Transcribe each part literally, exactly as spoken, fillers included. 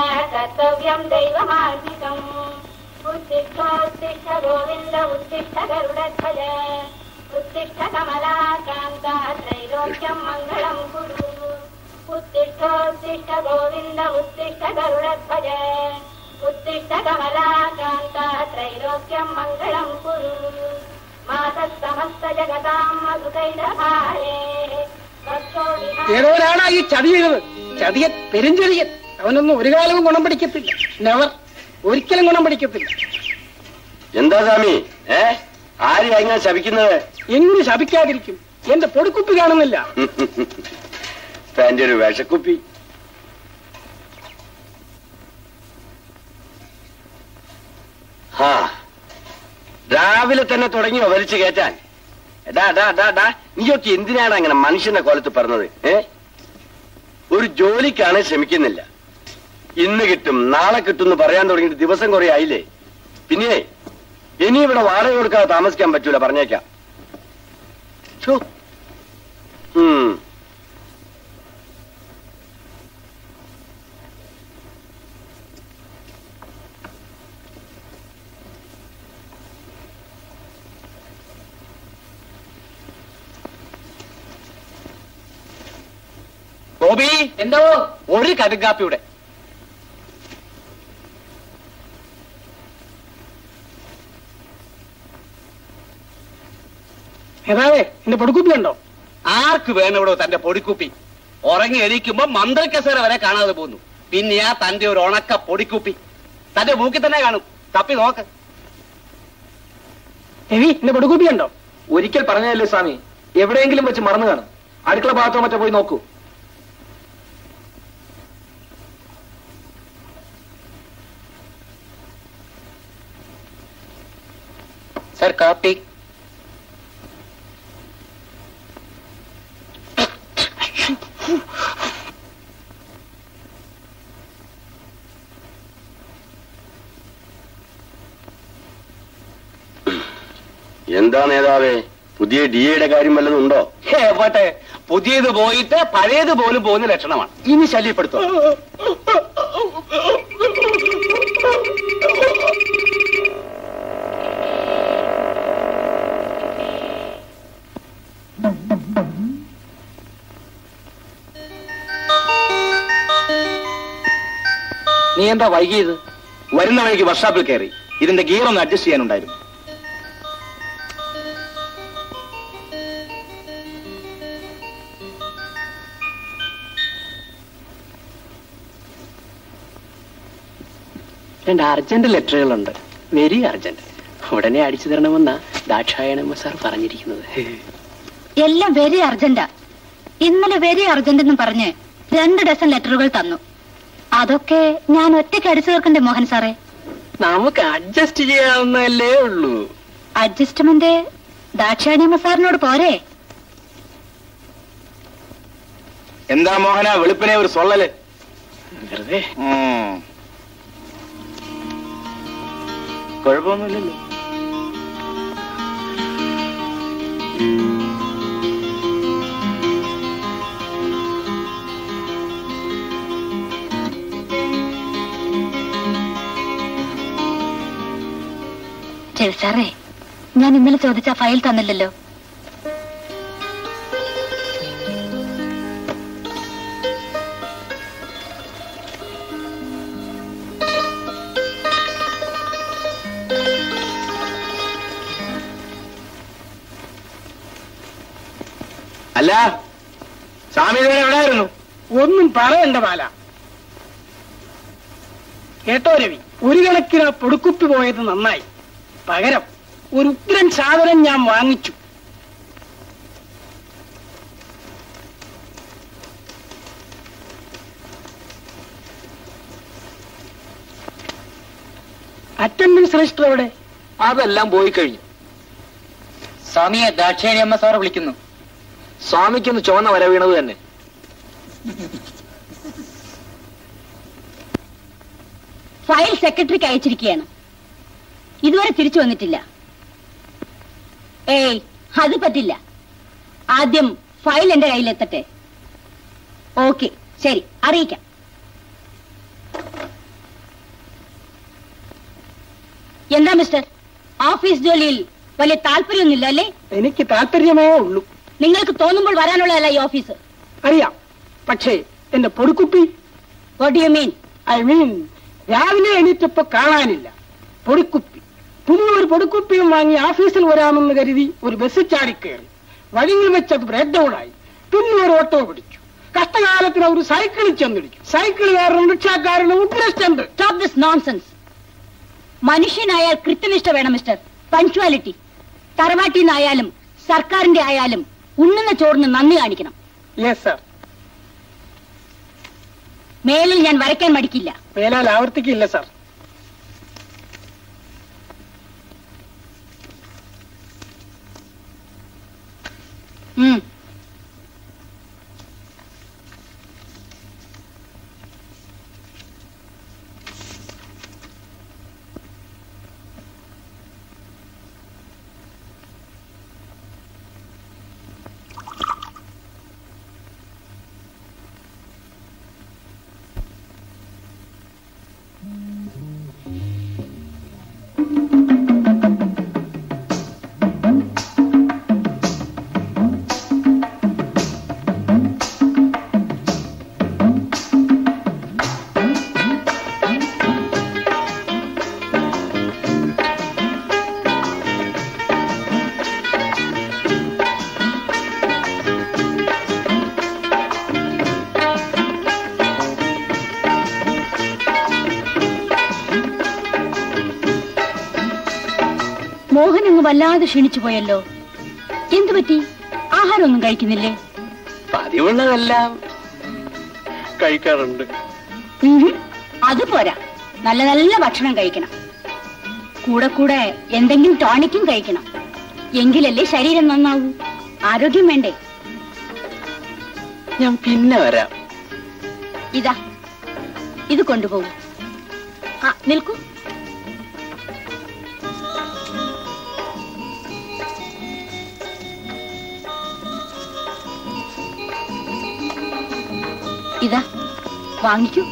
कर्तव्यं दैवमार्मिकं उत्तिष्ठ गोविन्द उत्तिष्ठ गरुडध्वज उत्तिष्ठ कमलाकान्ता त्रैलोक्यं मङ्गलं कुरु उत्तिष्ठोत्तिष्ठ गोविन्द उत्तिष्ठ गरुडध्वज उत्तिष्ठ कमलाकान्ता त्रैलोक्यं मङ्गलं कुरु मातस्समस्तजगतां मधुकैरभाये ഏതോരാണ് ഈ ചതിയൻ ചതിയൻ പെരുഞ്ചെറിയൻ. അവനൊന്നും ഒരു കാലവും ഗുണം പഠിക്കത്തില്ല, നെവർ, ഒരിക്കലും ഗുണം പഠിക്കത്തില്ല. എന്താ സ്വാമി ഏ ആരെയാ ഇങ്ങനെ ശപിക്കുന്നത്? എങ്ങനെ ശപിക്കാതിരിക്കും? എന്റെ പൊടിക്കുപ്പി കാണുന്നില്ല, ഒരു വിഷക്കുപ്പി. ഹാ, രാവിലെ തന്നെ തുടങ്ങിയോ വലിച്ചു കയറ്റാൻ? എടാ ഡാ ഡാ ഡാ നീയൊക്കെ എന്തിനാണ് അങ്ങനെ മനുഷ്യന്റെ കോലത്ത് പറഞ്ഞത്? ഏ ഒരു ജോലിക്കാണ് ശ്രമിക്കുന്നില്ല, ഇന്ന് കിട്ടും നാളെ കിട്ടും എന്ന് പറയാൻ തുടങ്ങിയിട്ട് ദിവസം കുറെ ആയില്ലേ. പിന്നെ ഇനി ഇവിടെ വാടക കൊടുക്കാതെ താമസിക്കാൻ പറ്റൂല, പറഞ്ഞേക്കാം. ഗോപി, എന്തോ ഒരു കടുങ്കാപ്പിയുടെ ഏതാവേ എന്റെ പൊടിക്കുപ്പി ഉണ്ടോ? ആർക്ക് വേണം ഇവിടെ തന്റെ പൊടിക്കുപ്പി? ഉറങ്ങി എണീക്കുമ്പോ മന്ത്രിക്കസേര വരെ കാണാതെ പോകുന്നു. പിന്നെയാ തന്റെ ഒരു ഉണക്ക പൊടിക്കുപ്പി. തന്റെ മൂക്കി തന്നെ കാണും, തപ്പി നോക്ക്. രവി, എന്റെ പൊടിക്കുപ്പി ഉണ്ടോ? ഒരിക്കൽ പറഞ്ഞതല്ലേ സ്വാമി, എവിടെയെങ്കിലും വെച്ച് മറന്നു കാണും. അടുക്കള ഭാഗത്തോ മറ്റോ പോയി നോക്കൂ. सर कॉपी എന്താ നേതാവേ, പുതിയ ഡിഎയുടെ കാര്യം വല്ലതും ഉണ്ടോ? പോട്ടെ, പുതിയത് പോയിട്ട് പഴയത് പോലും പോകുന്ന ലക്ഷണമാണ്. ഇനി ശല്യപ്പെടുത്തോ? നീ എന്താ വൈകിയത്? വരുന്ന വഴിക്ക് വർക്ക്ഷോപ്പിൽ കയറി ഇതിന്റെ ഗിയർ ഒന്ന് അഡ്ജസ്റ്റ് ചെയ്യാനുണ്ടായിരുന്നു. രണ്ട് അർജന്റ് ലെറ്ററുകളുണ്ട്, വെരി അർജന്റ്. ഉടനെ അടിച്ചു തരണമെന്നാ ദാക്ഷായണമ്മ സാർ പറഞ്ഞിരിക്കുന്നത്. എല്ലാം വെരി അർജന്റാ. ഇന്നലെ വെരി അർജന്റ് എന്ന് പറഞ്ഞ് രണ്ട് ഡസൻ ലെറ്ററുകൾ തന്നു. അതൊക്കെ ഞാൻ ഒറ്റയ്ക്ക് അടിച്ചു തീർക്കണ്ടേ മോഹൻ സാറേ? നമുക്ക് അഡ്ജസ്റ്റ് ചെയ്യാവുന്നല്ലേ ഉള്ളൂ. അഡ്ജസ്റ്റ്മെന്റ് ദാക്ഷായണിയമ്മ സാറിനോട് പോരെ? എന്താ മോഹന വെളുപ്പിനെ ഒരു സൊള്ളല്? വെറുതെ, കുഴപ്പമൊന്നുമില്ലല്ലോ. സാറേ, ഞാൻ ഇന്നലെ ചോദിച്ച ഫയൽ തന്നില്ലല്ലോ. അല്ല സ്വാമി, ഇതുവരെ എവിടെയായിരുന്നു? ഒന്നും പറയണ്ട മാല. കേട്ടോ രവി, ഒരു കണക്കിന് പൊടുക്കുപ്പി പോയത് നന്നായി. പകരം ഒരു ഉഗ്രൻ സാധനം ഞാൻ വാങ്ങിച്ചു. അറ്റൻഡൻസ് രജിസ്റ്റർ എവിടെ? അതെല്ലാം പോയി കഴിഞ്ഞു. സ്വാമിയെ ദാക്ഷായണിയമ്മ സാറ് വിളിക്കുന്നു. സ്വാമിക്കൊന്ന് ചുവന്ന വര വീണത് തന്നെ. ഫയൽ സെക്രട്ടറിക്ക് അയച്ചിരിക്കുകയാണ്, ഇതുവരെ തിരിച്ചു വന്നിട്ടില്ല. ഏയ്, അത് പറ്റില്ല. ആദ്യം ഫയൽ എന്റെ കയ്യിലെത്തട്ടെ. ഓക്കെ, ശരി, അറിയിക്കാം. എന്താ മിസ്റ്റർ, ഓഫീസ് ജോലിയിൽ വലിയ താല്പര്യമൊന്നുമില്ല അല്ലേ? എനിക്ക് താല്പര്യമേ ഉള്ളൂ. നിങ്ങൾക്ക് തോന്നുമ്പോൾ വരാനുള്ളതല്ല ഈ ഓഫീസ്. അറിയാം, പക്ഷേ എന്റെ പൊടിക്കുപ്പി. What do you mean? I mean രാവിലെ എണീറ്റപ്പോ കാണാനില്ല പൊടിക്കുപ്പി. പുതിയ ഒരു പൊടിക്കുപ്പിയും വാങ്ങി ഓഫീസിൽ വരാമെന്ന് കരുതി ഒരു ബസ് ചാടിക്കയറി. വഴിയിൽ വെച്ചത് ബ്രേക്ക് ഡൗൺ ആയി. പിന്നെ ഒരു ഓട്ടോ പിടിച്ചു. കഷ്ടകാലത്തിന് ഒരു സൈക്കിളിൽ ചെന്നിടിച്ചു. സൈക്കിളുകാരനും റിക്ഷാക്കാരനും ഉദ്ദേശിച്ചുണ്ട്. Stop this nonsense. മനുഷ്യനായാൽ കൃത്യനിഷ്ഠ വേണം മിസ്റ്റർ. പഞ്ച്വാലിറ്റി. തറവാട്ടിന്നായാലും സർക്കാരിന്റെ ആയാലും ഉണ്ണുന്ന ചോറിന് നന്ദി കാണിക്കണം. Yes sir. മേലിൽ ഞാൻ വരയ്ക്കാൻ മടിക്കില്ല. മേലാൽ ആവർത്തിക്കില്ല സർ. വല്ലാതെ ക്ഷീണിച്ചു പോയല്ലോ. എന്തു പറ്റി? ആഹാരമൊന്നും കഴിക്കുന്നില്ലേ? പതിവുള്ളതെല്ലാം കഴിക്കാറുണ്ട്. അത് പോരാ, നല്ല നല്ല ഭക്ഷണം കഴിക്കണം. കൂടെ കൂടെ എന്തെങ്കിലും ടോണിക്കും കഴിക്കണം. എങ്കിലല്ലേ ശരീരം നന്നാവൂ. ആരോഗ്യം വേണ്ടേ? ഞാൻ പിന്നെ വരാം. ഇതാ, ഇത് കൊണ്ടുപോകൂ. ആ, നിൽക്കൂ. ഇതാ, വാങ്ങിക്കൂ.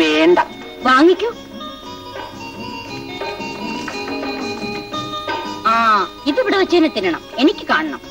വേണ്ട, വാങ്ങിക്കൂ. ആ, ഇതിവിടെ വെച്ച് തന്നെ തിന്നണം. എനിക്ക് കാണണം.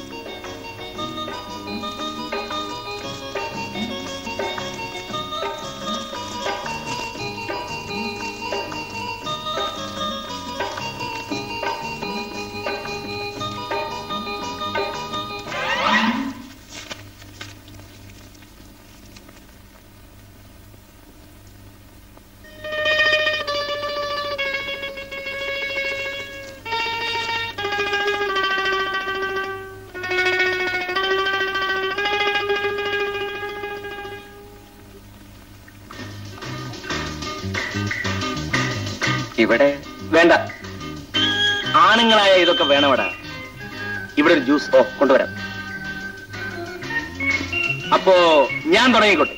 ഇവിടെ വേണ്ട, ആണുങ്ങളായ ഇതൊക്കെ വേണമടാ. ഇവിടെ ഒരു ജ്യൂസ് ഓ കൊണ്ടുവരാം. അപ്പോ ഞാൻ തുടങ്ങിക്കോട്ടെ.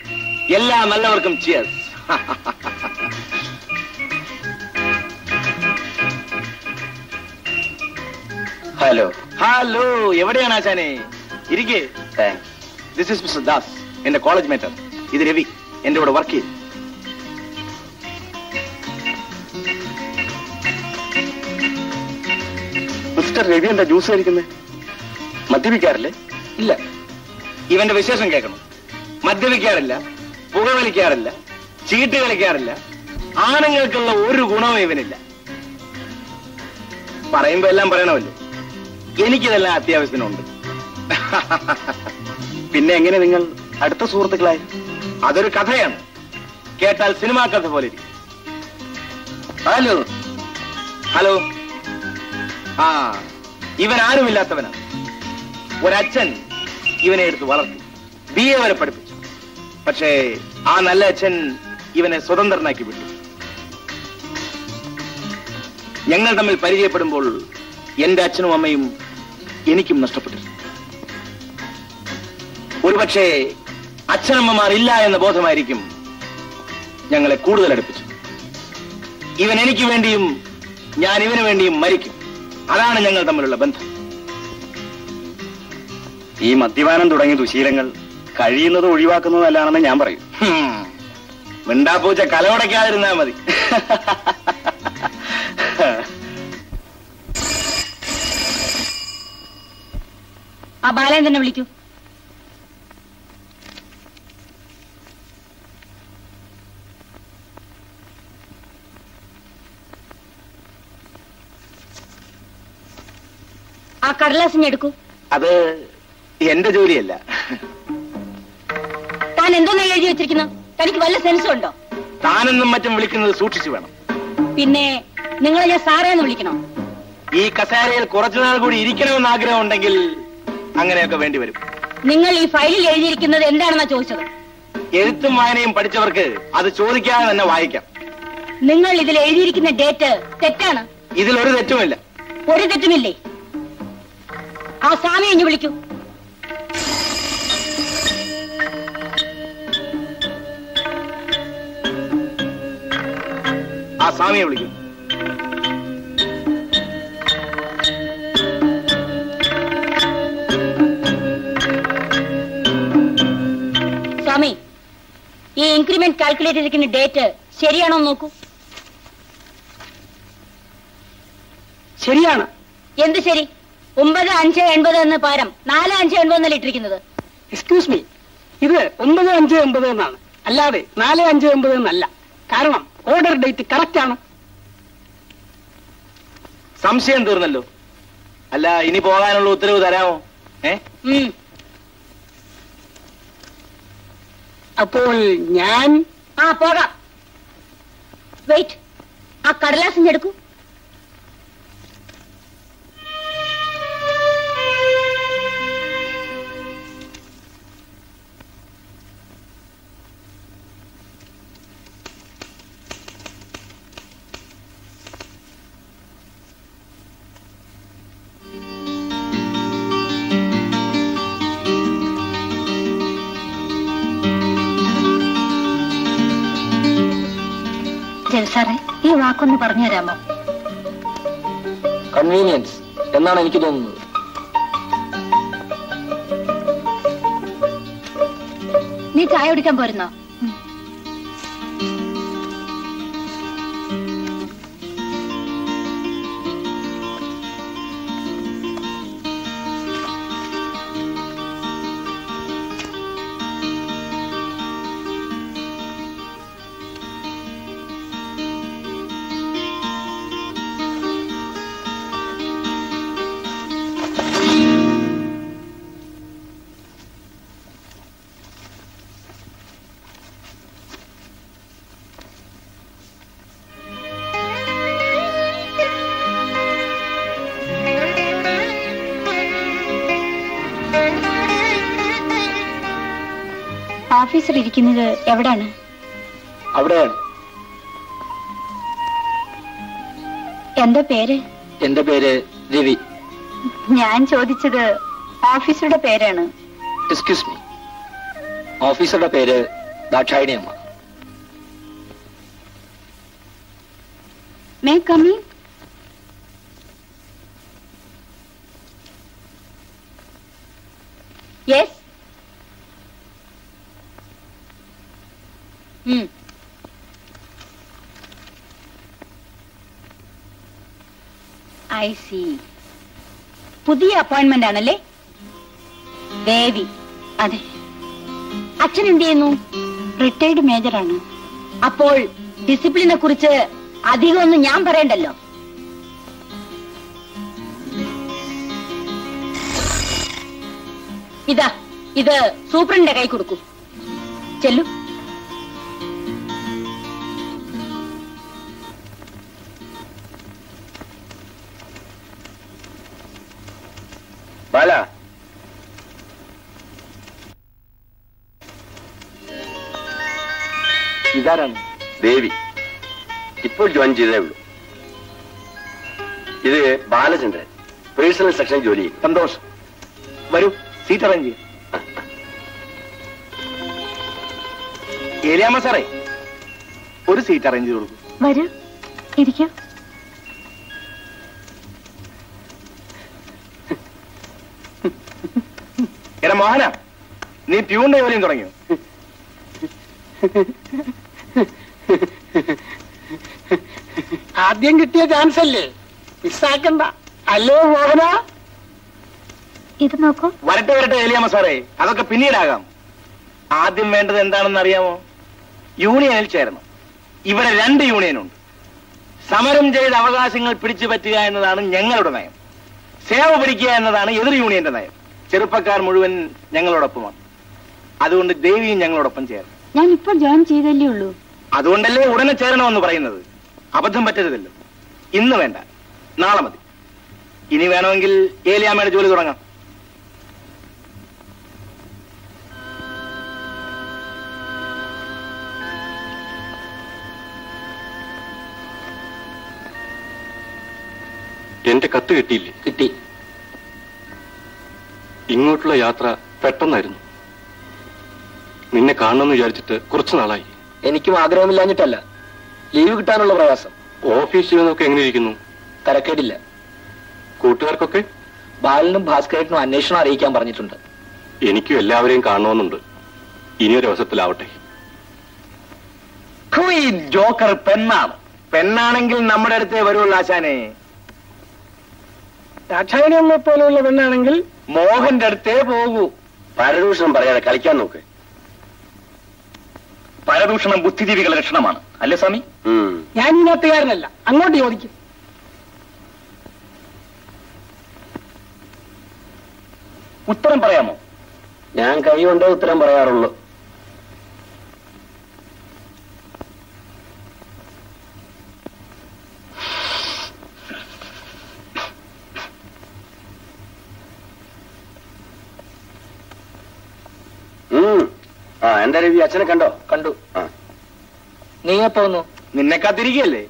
എല്ലാ നല്ലവർക്കും ചിയേഴ്സ്. ഹലോ ഹലോ, എവിടെയാണ് ആശാനെ? ഇരിക്കേ. ദിസ് ഇസ് മിസ്റ്റർ ദാസ്, എന്റെ കോളേജ് മേറ്റർ. ഇത് രവി, എന്റെ കൂടെ വർക്ക് ചെയ്യും. രവി എന്താ ജ്യൂസ് കഴിക്കുന്നത്? മദ്യപിക്കാറില്ലേ? ഇല്ല. ഇവന്റെ വിശേഷം കേൾക്കണം. മദ്യപിക്കാറില്ല, പുകവലിക്കാറില്ല, ചീട്ട് കളിക്കാറില്ല. ആണുങ്ങൾക്കുള്ള ഒരു ഗുണവും ഇവനില്ല. പറയുമ്പോ എല്ലാം പറയണമല്ലോ. എനിക്കിതെല്ലാം അത്യാവശ്യത്തിനുണ്ട്. പിന്നെ എങ്ങനെ നിങ്ങൾ അടുത്ത സുഹൃത്തുക്കളായി? അതൊരു കഥയാണ്, കേട്ടാൽ സിനിമാ കഥ പോലെ ഇരിക്കും. Hello hello. ആ, ഇവൻ ആരുമില്ലാത്തവനാണ്. ഒരച്ഛൻ ഇവനെ എടുത്ത് വളർത്തി, ബി എ വരെ പഠിപ്പിച്ചു. പക്ഷേ ആ നല്ല അച്ഛൻ ഇവനെ സ്വതന്ത്രനാക്കി വിട്ടു. ഞങ്ങൾ തമ്മിൽ പരിചയപ്പെടുമ്പോൾ എന്റെ അച്ഛനും അമ്മയും എനിക്കും നഷ്ടപ്പെട്ടിരുന്നു. ഒരുപക്ഷെ അച്ഛനമ്മമാർ ഇല്ല എന്ന ബോധമായിരിക്കും ഞങ്ങളെ കൂടുതൽ അടുപ്പിച്ചു. ഇവൻ എനിക്ക് വേണ്ടിയും ഞാൻ ഇവന് വേണ്ടിയും മരിക്കും. അതാണ് ഞങ്ങൾ തമ്മിലുള്ള ബന്ധം. ഈ മദ്യപാനം തുടങ്ങിയ ദുശീലങ്ങൾ കഴിയുന്നത് ഒഴിവാക്കുന്നതല്ലാണെന്ന് ഞാൻ പറയും. മിണ്ടാപ്പൂച്ച കലവടയ്ക്കാതിരുന്നാൽ മതി. ആ ബാലേന്ദ്രനെ വിളിക്കൂ. ആ കടലാസിനെ എടുക്കൂ. അത് എന്റെ ജോലിയല്ല. താൻ എന്തോന്ന് എഴുതി വെച്ചിരിക്കുന്നു? തനിക്ക് വല്ല സെൻസും ഉണ്ടോ? താനെന്നും മറ്റും വിളിക്കുന്നത് സൂക്ഷിച്ചു വേണം. പിന്നെ നിങ്ങളെ ഞാൻ സാറേന്ന് വിളിക്കണം. ഈ കസേരയിൽ കുറച്ചുനാൾ കൂടി ഇരിക്കണമെന്ന് ആഗ്രഹം ഉണ്ടെങ്കിൽ അങ്ങനെയൊക്കെ വേണ്ടിവരും. നിങ്ങൾ ഈ ഫയലിൽ എഴുതിയിരിക്കുന്നത് എന്താണെന്നാ ചോദിച്ചത്? എഴുത്തും വായനയും പഠിച്ചവർക്ക് അത് ചോദിക്കാതെ തന്നെ വായിക്കാം. നിങ്ങൾ ഇതിൽ എഴുതിയിരിക്കുന്ന ഡേറ്റ് തെറ്റാണ്. ഇതിൽ ഒരു തെറ്റുമില്ല. ഒരു തെറ്റുമില്ലേ? ആ സ്വാമിയെ ഇനി വിളിക്കൂ. ആ സ്വാമിയെ വിളിക്കൂ. സ്വാമി, ഈ ഇൻക്രിമെന്റ് കാൽക്കുലേറ്റ് ചെയ്തിരിക്കുന്ന ഡേറ്റ് ശരിയാണോ നോക്കൂ. ശരിയാണ്. എന്ത് ശരി? ഒമ്പത് അഞ്ച് എൺപത് എന്ന് പകരം നാല് അഞ്ച് എൺപത് എന്നല്ല ഇട്ടിരിക്കുന്നത്. എക്സ്ക്യൂസ് മീ, ഇത് ഒമ്പത് അഞ്ച് എൺപത് എന്നാണ്, അല്ലാതെ നാല് അഞ്ച് എൺപത് എന്നല്ല. കാരണം ഓർഡർ ഡേറ്റ് കറക്റ്റ് ആണ്. സംശയം തീർന്നല്ലോ. അല്ല, ഇനി പോകാനുള്ള ഉത്തരവ് തരാമോ? ഏ, അപ്പോൾ ഞാൻ ആ പോകാം. വെയിറ്റ്, ആ കടലാസിന്റെ എടുക്കൂ. സാറേ, ഈ വാക്കൊന്ന് പറഞ്ഞു തരാമോ? കൺവീനിയൻസ് എന്നാണ് എനിക്ക് തോന്നുന്നത്. നീ ചായ കുടിക്കാൻ പോരുന്നോ? ഓഫീസർ ഇരിക്കുന്നത് എവിടെയാണ്? അവിടെയാണ്. എന്താ പേര്? എന്റെ പേര് രവി. ഞാൻ ചോദിച്ചത് ഓഫീസറുടെ പേരാണ്. എക്സ്ക്യൂസ് മീ, ഓഫീസറുടെ പേര് Dakshayani Amma. May come in. Yes. I see, പുതിയ അപ്പോയിന്റ്മെന്റ് ആണല്ലേ? ദേവി. അതെ. അച്ഛൻ എന്ത് ചെയ്യുന്നു? റിട്ടയർഡ് മേജറാണ്. അപ്പോൾ ഡിസിപ്ലിനെ കുറിച്ച് അധികമൊന്നും ഞാൻ പറയണ്ടല്ലോ. ഇതാ, ഇത് സൂപ്രണ്ടിന്റെ കൈ കൊടുക്കൂ. ചെല്ലു. ബാല, ഇതാരാണ്? ദേവി. ഇപ്പോൾ ജോയിൻ ചെയ്തേ ഉള്ളൂ. ഇത് ബാലചന്ദ്രൻ, പേഴ്സണൽ സെക്ഷൻ ജോലി. സന്തോഷം. വരൂ, സീറ്റ് അറേഞ്ച് ചെയ്യും. ഏലിയാമ്മ സാറേ, ഒരു സീറ്റ് അറേഞ്ച് ചെയ്ത് കൊടുക്കും. വരൂ, ഇരിക്കാം. എടാ മോഹന, നീ പ്യൂണിന്റെ ജോലിയും തുടങ്ങിയോ? ആദ്യം കിട്ടിയ ചാൻസ് അല്ലേ, മിസ്സാക്കണ്ട. അല്ലേ മോഹന? ഇത് നോക്കൂ. വരട്ടെ വരട്ടെ ഏലിയാമ്മ സാറേ, അതൊക്കെ പിന്നീടാകാം. ആദ്യം വേണ്ടത് എന്താണെന്ന് അറിയാമോ? യൂണിയനിൽ ചേരണം. ഇവിടെ രണ്ട് യൂണിയനുണ്ട്. സമരം ചെയ്ത അവകാശങ്ങൾ പിടിച്ചു പറ്റുക എന്നതാണ് ഞങ്ങളുടെ നയം. സേവ പിടിക്കുക എന്നതാണ് എതിർ യൂണിയന്റെ നയം. ചെറുപ്പക്കാർ മുഴുവൻ ഞങ്ങളോടൊപ്പമാണ്. അതുകൊണ്ട് ദേവിയും ഞങ്ങളോടൊപ്പം ചേരണം. ഞാൻ ഇപ്പോൾ ജോയിൻ ചെയ്തല്ലേ ഉള്ളൂ. അതുകൊണ്ടല്ലേ ഉടനെ ചേരണമെന്ന് പറയുന്നത്. അബദ്ധം പറ്റരുതല്ലോ. ഇന്ന് വേണ്ട, നാളെ മതി. ഇനി വേണമെങ്കിൽ ഏലിയാമ്മയുടെ ജോലി തുടങ്ങാം. എന്റെ കത്ത് കിട്ടിയില്ലേ? കിട്ടി. ഇങ്ങോട്ടുള്ള യാത്ര പെട്ടെന്നായിരുന്നു. നിന്നെ കാണണമെന്ന് വിചാരിച്ചിട്ട് കുറച്ചു നാളായി. എനിക്കും ആഗ്രഹമില്ലാഞ്ഞിട്ടല്ല, ലീവ് കിട്ടാനുള്ള പ്രയാസം. ഓഫീസിൽ നോക്കി എങ്ങനെ ഇരിക്കുന്നു? തരക്കേടില്ല. കൂട്ടുകാർക്കൊക്കെ? ബാലനും ഭാസ്കരനും അന്വേഷണം അറിയിക്കാൻ പറഞ്ഞിട്ടുണ്ട്. എനിക്കും എല്ലാവരെയും കാണണമെന്നുണ്ട്. ഇനിയൊരവസരത്തിലാവട്ടെ. ജോക്കർ പെണ്ണാണ്. പെണ്ണാണെങ്കിൽ നമ്മുടെ അടുത്തേ വരുള്ളൂ ആശാനെ. രാക്ഷായനെ പോലെയുള്ള പെണ്ണാണെങ്കിൽ മോഹന്റെ അടുത്തേ പോകൂ. പരദൂഷണം പറയാതെ കളിക്കാൻ നോക്ക്. പരദൂഷണം ബുദ്ധിജീവികളുടെ ലക്ഷണമാണ് അല്ലേ സ്വാമി? ഞാൻ ഈ നാട്ടുകാരനല്ല, അങ്ങോട്ട് ചോദിക്കും. ഉത്തരം പറയാമോ? ഞാൻ കൈകൊണ്ടേ ഉത്തരം പറയാറുള്ളൂ. ആ എന്താ രവി, അച്ഛനെ കണ്ടോ? കണ്ടു. ആ നീ പോന്നു. നിന്നെ കാത്തിരിക്കല്ലേ?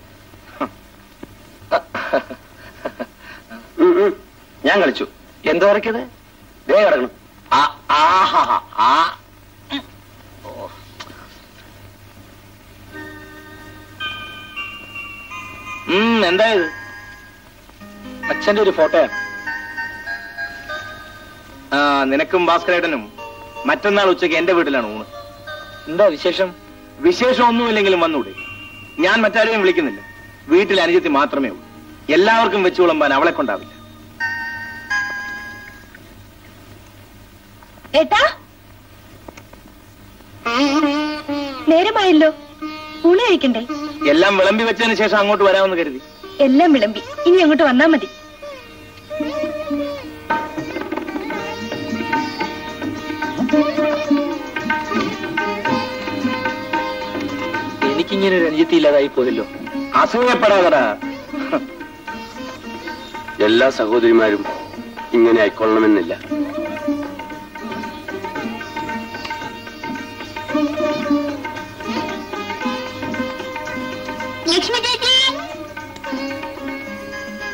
ഞാൻ കളിച്ചു. എന്തോ ഇറക്കിയത്? ദേ കിടക്കണം. എന്തായത്? അച്ഛന്റെ ഒരു ഫോട്ടോയാ. ആ നിനക്കും ഭാസ്കരേട്ടനും മറ്റന്നാൾ ഉച്ചയ്ക്ക് എന്റെ വീട്ടിലാണ് ഊണ്. എന്താ വിശേഷം? വിശേഷം ഒന്നുമില്ലെങ്കിലും വന്നൂടെ? ഞാൻ മറ്റാരെയും വിളിക്കുന്നില്ല. വീട്ടിൽ അനുജത്തി മാത്രമേ ഉള്ളൂ. എല്ലാവർക്കും വെച്ചു വിളമ്പാൻ അവളെ കൊണ്ടാവില്ല. ഏട്ടാ നേരമായല്ലോ, ഊണ് കഴിക്കണ്ടേ? എല്ലാം വിളമ്പി വെച്ചതിന് ശേഷം അങ്ങോട്ട് വരാമെന്ന് കരുതി. എല്ലാം വിളമ്പി, ഇനി അങ്ങോട്ട് വന്നാ മതി. എനിക്കിങ്ങനെ ഒരു അനുജത്തി ഇല്ലാതായി പോയല്ലോ. അസൂയപ്പെടാതെ. എല്ലാ സഹോദരിമാരും ഇങ്ങനെ ആയിക്കൊള്ളണമെന്നില്ല.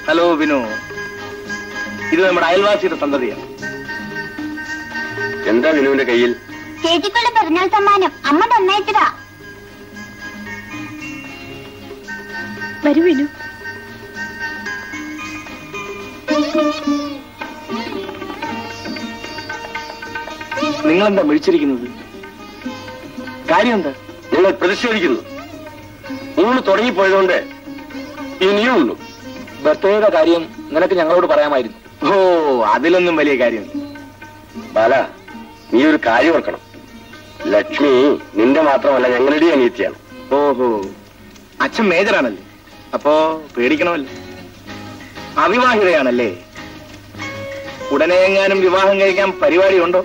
ഹലോ വിനു, ഇത് നമ്മുടെ അയൽവാസിയുടെ സന്തതിയാണ്. എന്താ വിനുവിന്റെ കയ്യിൽ? ചേച്ചിക്കുള്ള പെരുന്നാൾ സമ്മാനം അമ്മ തന്നയച്ചതാ. വരൂ വിനു. നിങ്ങളെന്താ വിളിച്ചിരിക്കുന്നത്? കാര്യം എന്താ? നിങ്ങൾ പ്രതിഷേധിക്കുന്നു. ഊണ് തുടങ്ങിപ്പോയതുകൊണ്ട് ഇനിയും ഉള്ളു. ബർത്ത്ഡേയുടെ കാര്യം നിനക്ക് ഞങ്ങളോട് പറയാമായിരുന്നു. ഓ അതിലൊന്നും വലിയ കാര്യം. ബാല, നീ ഒരു കാര്യം ഓർക്കണം. ലക്ഷ്മി നിന്റെ മാത്രമല്ല ഞങ്ങളുടെ അനിയത്തിയാണ്. ഓഹോ, അച്ഛൻ മേജറാണല്ലേ? അപ്പോ പേടിക്കണമല്ലേ. അവിവാഹിതയാണല്ലേ? ഉടനെ എങ്ങാനും വിവാഹം കഴിക്കാൻ പരിപാടി ഉണ്ടോ?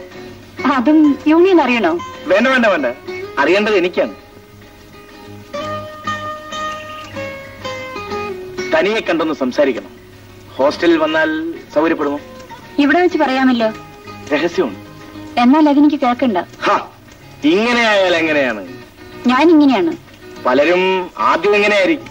അതും യൂണിയൻ അറിയണോ? വേണ്ട വേണ്ട വേണ്ട, അറിയേണ്ടത് എനിക്കാണ്. തനിയെ കണ്ടൊന്ന് സംസാരിക്കണം. ഹോസ്റ്റലിൽ വന്നാൽ സൗകര്യപ്പെടുമോ? ഇവിടെ വെച്ച് പറയാമല്ലോ. രഹസ്യമുണ്ട്. എന്നാൽ അതെനിക്ക് കേൾക്കണ്ട. ഇങ്ങനെ ആയാൽ എങ്ങനെയാണ്? ഞാൻ ഇങ്ങനെയാണ്. പലരും ആദ്യം എങ്ങനെയായിരിക്കും.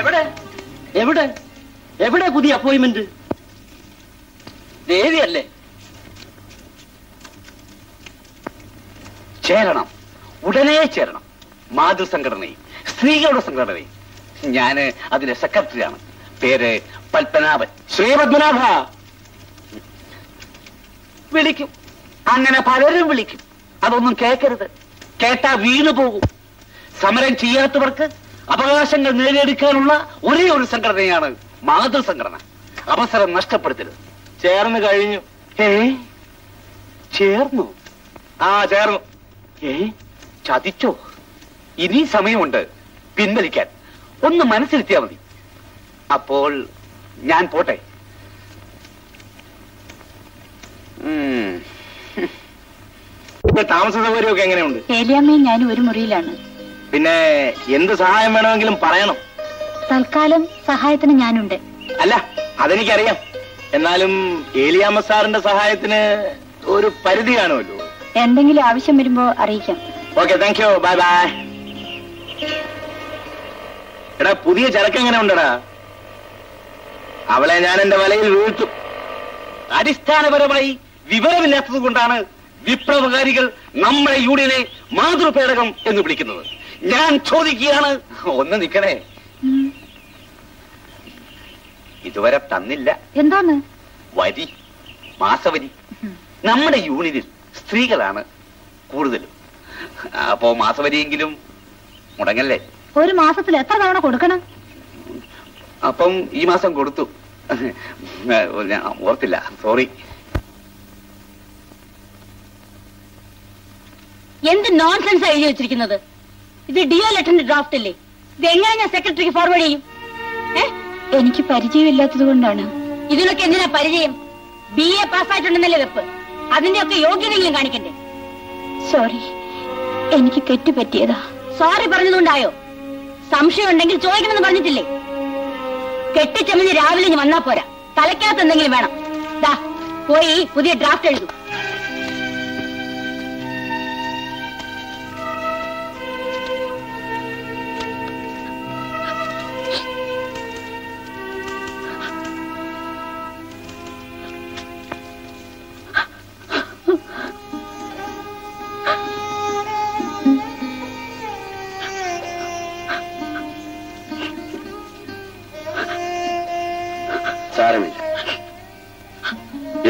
എവിടെ എവിടെ എവിടെ പുതിയ അപ്പോയിന്റ്മെന്റ്? ദേവിയല്ലേ? ചേരണം, ഉടനെ ചേരണം. മാതൃസംഘടനയും സ്ത്രീകളുടെ സംഘടനയും. ഞാന് അതിന്റെ സെക്രട്ടറിയാണ്. പേര് പത്മനാഭൻ. ശ്രീ പത്മനാഭ വിളിക്കും. അങ്ങനെ പലരും വിളിക്കും. അതൊന്നും കേൾക്കരുത്, കേട്ടാ വീണു പോകും. സമരം ചെയ്യാത്തവർക്ക് അവകാശങ്ങൾ നേടിയെടുക്കാനുള്ള ഒരേ ഒരു സംഘടനയാണ് മാതൃസംഘടന. അവസരം നഷ്ടപ്പെടുത്തരുത്. ചേർന്ന് കഴിഞ്ഞു. ഏ ചേർന്നു? ആ ചേർന്നു. ഏ ചതിച്ചോ? ഇനി സമയമുണ്ട് പിൻവലിക്കാൻ. ഒന്ന് മനസ്സിലെത്തിയാ മതി. അപ്പോൾ ഞാൻ പോട്ടെ. താമസ സൗകര്യമൊക്കെ എങ്ങനെയുണ്ട്? ഏലിയാമ്മേ, ഞാൻ ഒരു മുറിയിലാണ്. പിന്നെ എന്ത് സഹായം വേണമെങ്കിലും പറയണം. തൽക്കാലം സഹായത്തിന് ഞാനുണ്ട്. അല്ല, അതെനിക്കറിയാം. എന്നാലും ഏലിയാമ്മ സാറിന്റെ സഹായത്തിന് ഒരു പരിധി കാണുമല്ലോ. എന്തെങ്കിലും ആവശ്യം വരുമ്പോ അറിയിക്കാം. Okay, thank you, bye bye. എടാ, പുതിയ ചരക്ക് എങ്ങനെ ഉണ്ടടാ? അവളെ ഞാൻ എന്റെ വലയിൽ വീഴ്ത്തും. അടിസ്ഥാനപരമായി വിവരമില്ലാത്തത് കൊണ്ടാണ് വിപ്ലവകാരികൾ നമ്മുടെ യൂണിയനെ മാതൃപേടകം എന്ന് വിളിക്കുന്നത്. ഞാൻ ചോദിക്കുകയാണ്. ഒന്ന് നിക്കണേ, ഇതുവരെ തന്നില്ല. എന്താണ്? വരി, മാസവരി. നമ്മുടെ യൂണിയനിൽ സ്ത്രീകളാണ് കൂടുതലും. അപ്പോ മാസവരിയെങ്കിലും മുടങ്ങല്ലേ? ഒരു മാസത്തിൽ എത്ര തവണ കൊടുക്കണം? അപ്പം ഈ മാസം കൊടുത്തു. ഞാൻ ഓർത്തില്ല, സോറി. എന്ത് നോൺസെൻസ് എഴുതി വെച്ചിരിക്കുന്നത്? ഇത് ഡിയോ ലെറ്ററിന്റെ ഡ്രാഫ്റ്റ് അല്ലേ? ഇത് എങ്ങനെ ഞാൻ സെക്രട്ടറിക്ക് ഫോർവേഡ് ചെയ്യും? എനിക്ക് പരിചയം ഇല്ലാത്തത് കൊണ്ടാണ്. ഇതിനൊക്കെ എന്തിനാ പരിചയം? ബി എ പാസ്സായിട്ടുണ്ടെന്നല്ലേ വെപ്പ്? അതിന്റെയൊക്കെ യോഗ്യതയെങ്കിലും കാണിക്കണ്ടേ? സോറി, എനിക്ക് തെറ്റുപറ്റിയതാ. സോറി പറഞ്ഞതുകൊണ്ടായോ? സംശയം ഉണ്ടെങ്കിൽ ചോദിക്കണമെന്ന് പറഞ്ഞിട്ടില്ലേ? കെട്ടിച്ചമഞ്ഞ് രാവിലെ ഇനി വന്നാ പോരാ, തലയ്ക്കകത്ത് എന്തെങ്കിലും വേണം. ദാ പോയി പുതിയ ഡ്രാഫ്റ്റ് എഴുതും.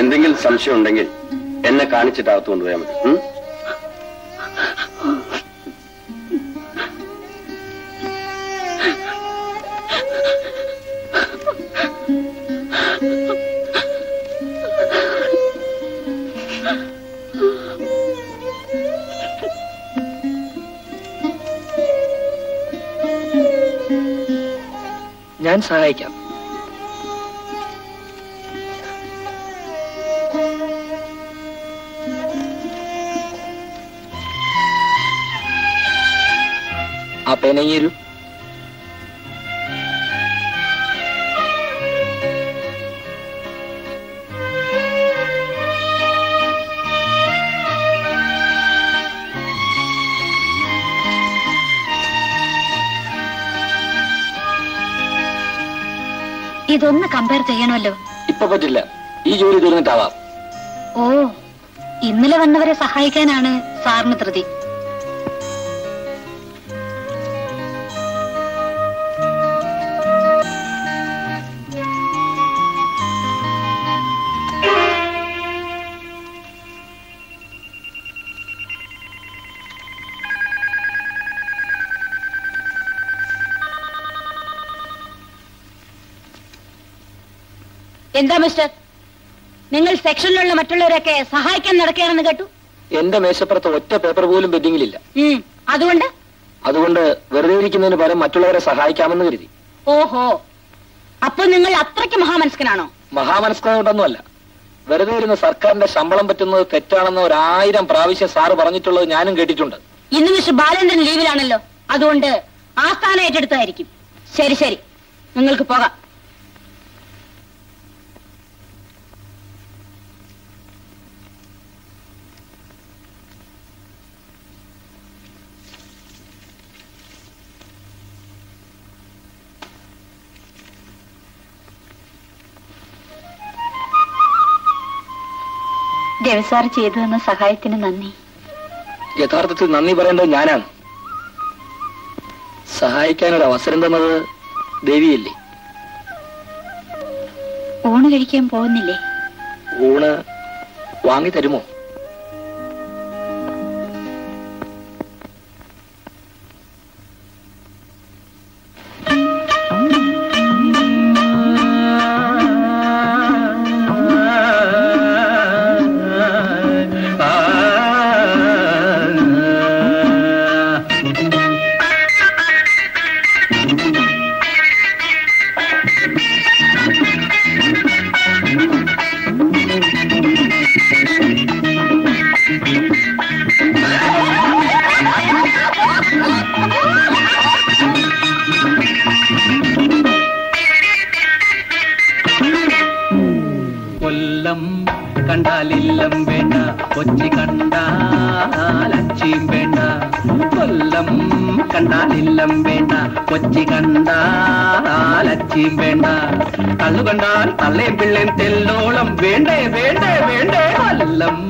എന്തെങ്കിലും സംശയം ഉണ്ടെങ്കിൽ എന്നെ കാണിച്ചിട്ടകത്ത് കൊണ്ടുപോയാൽ മതി. ഞാൻ സഹായിക്കാം. അപ്പനെയരു ഇതൊന്ന് കമ്പയർ ചെയ്യണമല്ലോ. ഇപ്പൊ പറ്റില്ല, ഈ ജോലി തീർന്നിട്ടാവാം. ഓ, ഇന്നലെ വന്നവരെ സഹായിക്കാനാണ് സാറിന് ധൃതി. എന്താ മിസ്റ്റർ, നിങ്ങൾ സെക്ഷനിലുള്ള മറ്റുള്ളവരൊക്കെ സഹായിക്കാൻ നടക്കുകയാണെന്ന് കേട്ടു. എന്റെ മേശപ്പുറത്ത് ഒറ്റ പേപ്പർ പോലും ബെഡിങ്ങിലില്ല. അതുകൊണ്ട് അതുകൊണ്ട് വെറുതെ ഇരിക്കുന്നതിന് പകരം മറ്റുള്ളവരെ സഹായിക്കാമെന്ന് കരുതി. ഓഹോ, അപ്പൊ നിങ്ങൾ അത്രയ്ക്ക് മഹാമനസ്കനാണോ? മഹാമനസ്കനോടൊന്നും അല്ല. വെറുതെ ഇരുന്ന് സർക്കാരിന്റെ ശമ്പളം പറ്റുന്നത് തെറ്റാണെന്ന് ഒരായിരം പ്രാവശ്യം സാറ് പറഞ്ഞിട്ടുള്ളത് ഞാനും കേട്ടിട്ടുണ്ട്. ഇന്ന് മിസ്റ്റർ ബാലേന്ദ്രൻ ലീവിലാണല്ലോ, അതുകൊണ്ട് ആ സ്ഥാനം ഏറ്റെടുത്തായിരിക്കും. ശരി ശരി, നിങ്ങൾക്ക് പോകാം. ദേവസാർ ചെയ്തു തന്ന സഹായത്തിന് നന്ദി. യഥാർത്ഥത്തിൽ നന്ദി പറയേണ്ടത് ഞാനാണ്. സഹായിക്കാനൊരു അവസരം തന്നത് ദേവിയല്ലേ. ഊണ് കഴിക്കാൻ പോകുന്നില്ലേ? ഊണ് വാങ്ങി തരുമോ? கண்டால் இல்லம் வேண்டா, கொச்சி கண்டால் அச்சியும் வேண்டா, கொல்லம் கண்டால் இல்லம் வேண்டா, கொச்சி கண்டால் அச்சியும் வேண்டா, தள்ளு கண்டால் தள்ளை பிள்ளை தெல்லோளம் வேண்டே வேண்டே வேண்டே, கொல்லம்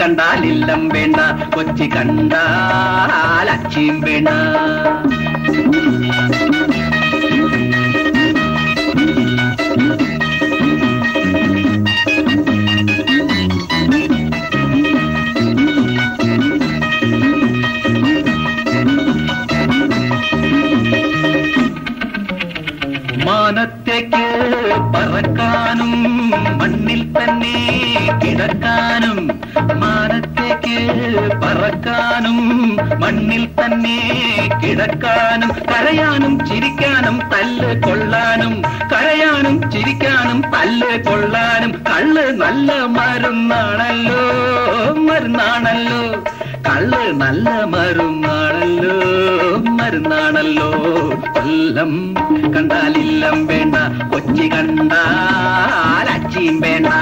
கண்டால் இல்லம் வேண்டா, கொச்சி கண்டால் அச்சியும் வேண்டா. வானத்தேக்கு பறக்கானும் மண்ணில் தன்னே கிடக்கானும், வானத்தேக்கு பறக்கானும் மண்ணில் தன்னே கிடக்கானும், கரையானும் சிரிக்கானும் தள்ளு கொள்ளானும், கரையானும் சிரிக்கானும் தள்ளு கொள்ளானும், கள்ளு நல்ல மறுநாளல்லோ மறுநாளல்லோ, கள்ளு நல்ல மறுநாளல்லோ மறுநாளல்லோ, கொல்லம் கண்டால் இல்லம் வேண்டா, கொச்சி கண்டால் அச்சியும் வேண்டா.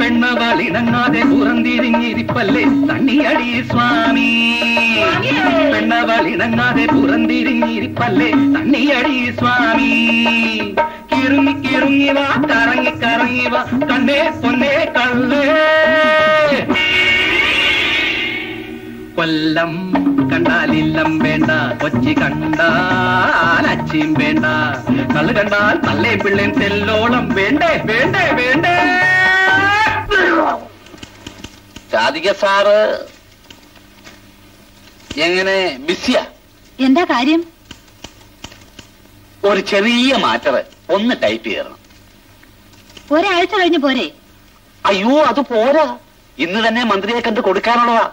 பெண்ணவாள் இணங்காதே புறந்திருங்கிரிப்பல்லே தண்ணி அடி சுவாமி, பெண்ணவாள் இணங்காதே புறந்திருங்கிரிப்பல்லே தண்ணி அடி சுவாமி, கிருங்கி கிருங்கி வா கரங்கி கரங்கி வா கண்ணே பொன்னே கல்லே, கொல்லம் கண்டால் இல்லம் வேண்டா, கொச்சி கண்டால் அச்சியும் வேண்டா, கல்லு கண்டால் தல்லை பிள்ளை தெல்லோளம் வேண்டே வேண்டே வேண்டே. ജാതിക സാറ് എങ്ങനെ ബിസിയാ? എന്താ കാര്യം? ഒരു ചെറിയ മാറ്റർ ഒന്ന് ടൈപ്പ് ചെയ്യണം. ഒരാഴ്ച കഴിഞ്ഞ് പോരെ? അയ്യോ അത് പോരാ, ഇന്ന് തന്നെ മന്ത്രിയെ കണ്ട് കൊടുക്കാനുള്ളതാ,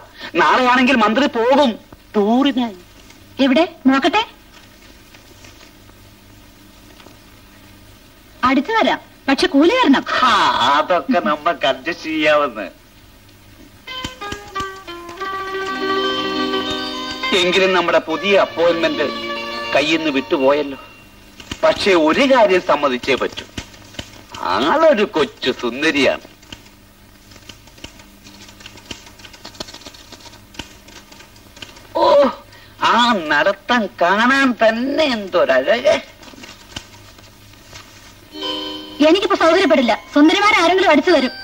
നാളെയാണെങ്കിൽ മന്ത്രി പോകും ടൂറിനായി. എവിടെ? നോക്കട്ടെ, അടിച്ചു തരാം, പക്ഷെ കൂലി തരണം. അതൊക്കെ നമ്മക്ക് അഡ്ജസ്റ്റ് ചെയ്യാവുന്ന. എങ്കിലും നമ്മുടെ പുതിയ അപ്പോയിന്റ്മെന്റ് കയ്യിൽ നിന്ന് വിട്ടുപോയല്ലോ. പക്ഷെ ഒരു കാര്യം സമ്മതിച്ചേ പറ്റൂ, ആളൊരു കൊച്ചു സുന്ദരിയാണ്. ഓ, ആ നടത്തം കാണാൻ തന്നെ എന്തൊരഴക്. എനിക്കിപ്പോ സൗകര്യപ്പെടില്ല, സുന്ദരിമാരാരെങ്കിലും അടിച്ചു തരും.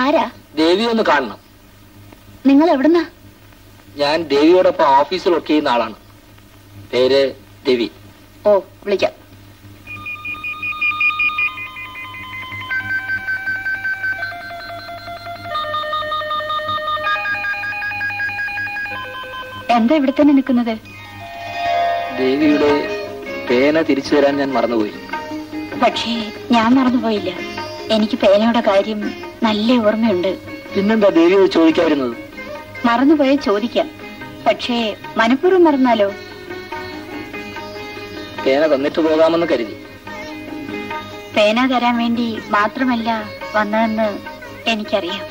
ആരാ? ദേവി ഒന്ന് കാണണം. നിങ്ങൾ എവിടുന്നാ? ഞാൻ ദേവിയോടൊപ്പം ഓഫീസിൽ വർക്ക് ചെയ്യുന്ന ആളാണ്, പേര് ദേവി. ഓ, വിളിക്കാം. എന്താ ഇവിടെ തന്നെ നിൽക്കുന്നത്? ദേവിയുടെ പേന തിരിച്ചു തരാൻ ഞാൻ മറന്നുപോയി. പക്ഷേ ഞാൻ മറന്നുപോയില്ല, എനിക്ക് പേനയുടെ കാര്യം നല്ല ഓർമ്മയുണ്ട്. പിന്നെന്താ ദേവിയോട് ചോദിക്കാതിരുന്നത്? മറന്നുപോയ ചോദിക്കാം, പക്ഷേ മനഃപൂർവ്വം മറന്നാലോ? പേന തന്നിട്ട് പോകാമെന്ന് കരുതി. പേന തരാൻ വേണ്ടി മാത്രമല്ല വന്നതെന്ന് എനിക്കറിയാം.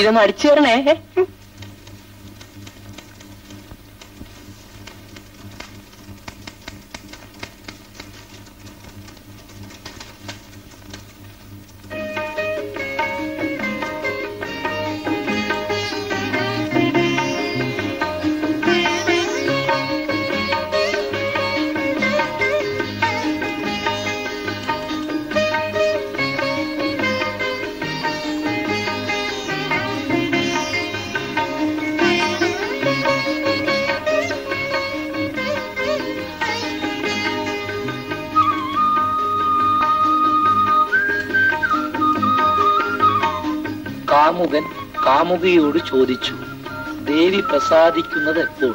ഇതൊന്ന് അടിച്ചു തരണേ. കാമുകിയോട് ചോദിച്ചു, ദേവി പ്രസാദിക്കുന്നത് എപ്പോൾ?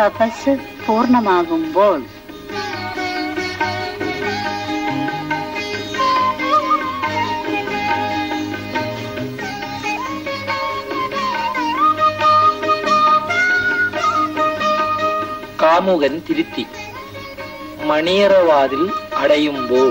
തപസ് പൂർണ്ണമാകുമ്പോൾ. കാമുകൻ തിരുത്തി, മണിയറവാതിൽ അടയുമ്പോൾ.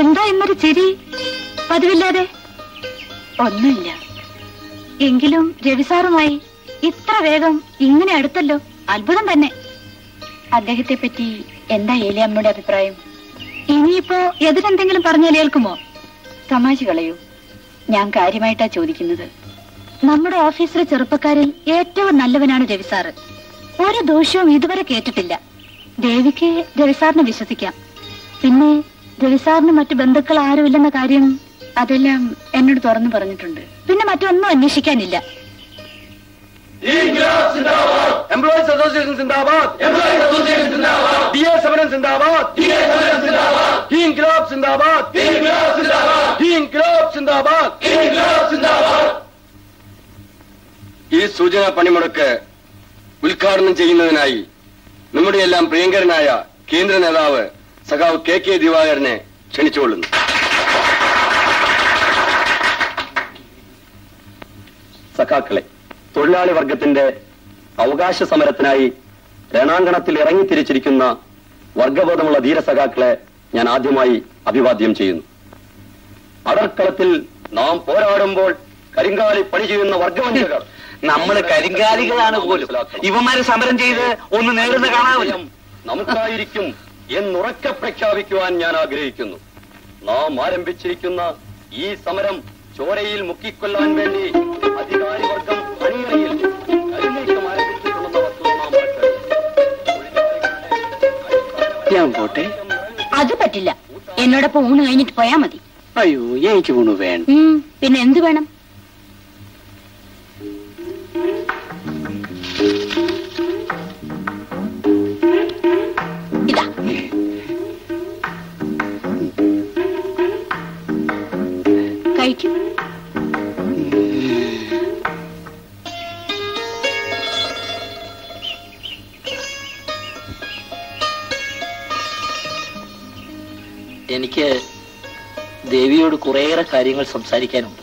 എന്താ ഇന്നൊരു ചിരി പതിവില്ലാതെ? ഒന്നുമില്ല. എങ്കിലും രവിസാറുമായി ഇത്ര വേഗം ഇങ്ങനെ അടുത്തല്ലോ, അത്ഭുതം തന്നെ. അദ്ദേഹത്തെ പറ്റി എന്താ ഏലിയമ്മയുടെ അഭിപ്രായം? ഇനിയിപ്പോ എതിരെന്തെങ്കിലും പറഞ്ഞാൽ ഏൽക്കുമോ? തമാശ കളയൂ, ഞാൻ കാര്യമായിട്ടാ ചോദിക്കുന്നത്. നമ്മുടെ ഓഫീസിലെ ചെറുപ്പക്കാരിൽ ഏറ്റവും നല്ലവനാണ് രവിസാറ്. ഒരു ദോഷവും ഇതുവരെ കേട്ടിട്ടില്ല. ദേവിക്ക് രവിസാറിനെ വിശ്വസിക്കാം. പിന്നെ രവിസാറിന് മറ്റു ബന്ധുക്കൾ ആരുമില്ലെന്ന കാര്യം അതെല്ലാം എന്നോട് തുറന്നു പറഞ്ഞിട്ടുണ്ട്. പിന്നെ മറ്റൊന്നും അന്വേഷിക്കാനില്ല. ഈ സൂചനാ പണിമുടക്ക് ഉദ്ഘാടനം ചെയ്യുന്നതിനായി നമ്മുടെ എല്ലാം പ്രിയങ്കരനായ കേന്ദ്ര നേതാവ് സഖാവ് കെ കെ ദിവാകരനെ ക്ഷണിച്ചുകൊള്ളുന്നു. സഖാക്കളെ, തൊഴിലാളി വർഗത്തിന്റെ അവകാശ സമരത്തിനായി രണാങ്കണത്തിൽ ഇറങ്ങി തിരിച്ചിരിക്കുന്ന വർഗബോധമുള്ള ധീരസഖാക്കളെ ഞാൻ ആദ്യമായി അഭിവാദ്യം ചെയ്യുന്നു. അടർക്കളത്തിൽ നാം പോരാടുമ്പോൾ കരിങ്കാലി പണി ചെയ്യുന്ന വർഗവഞ്ചകർ. നമ്മൾ കരിങ്കാലികളാണ് പോലും. ഇവന്മാരെ സമരം ചെയ്ത് ഒന്ന് നേടുന്ന കാണാവില്ല. നമുക്കായിരിക്കും എന്നുറക്കെ പ്രഖ്യാപിക്കുവാൻ ഞാൻ ആഗ്രഹിക്കുന്നു. നാം ആരംഭിച്ചിരിക്കുന്ന ഈ സമരം ചോരയിൽ മുക്കിക്കൊല്ലാൻ വേണ്ടി അധികാരി വർഗം അണിയറയിൽ കരുനീക്കം ആരംഭിച്ചിട്ടുണ്ടെന്ന് ഞാൻ പോട്ടെ. അത് പറ്റില്ല. എന്നോടൊപ്പം ഊണ് കഴിഞ്ഞിട്ട് പോയാ മതി. അയ്യോ, എനിക്ക് ഊണ് വേണം. പിന്നെ എന്ത് വേണം? കഴിക്കും. എനിക്ക് ദേവിയോട് കുറേയേറെ കാര്യങ്ങൾ സംസാരിക്കാനുണ്ട്.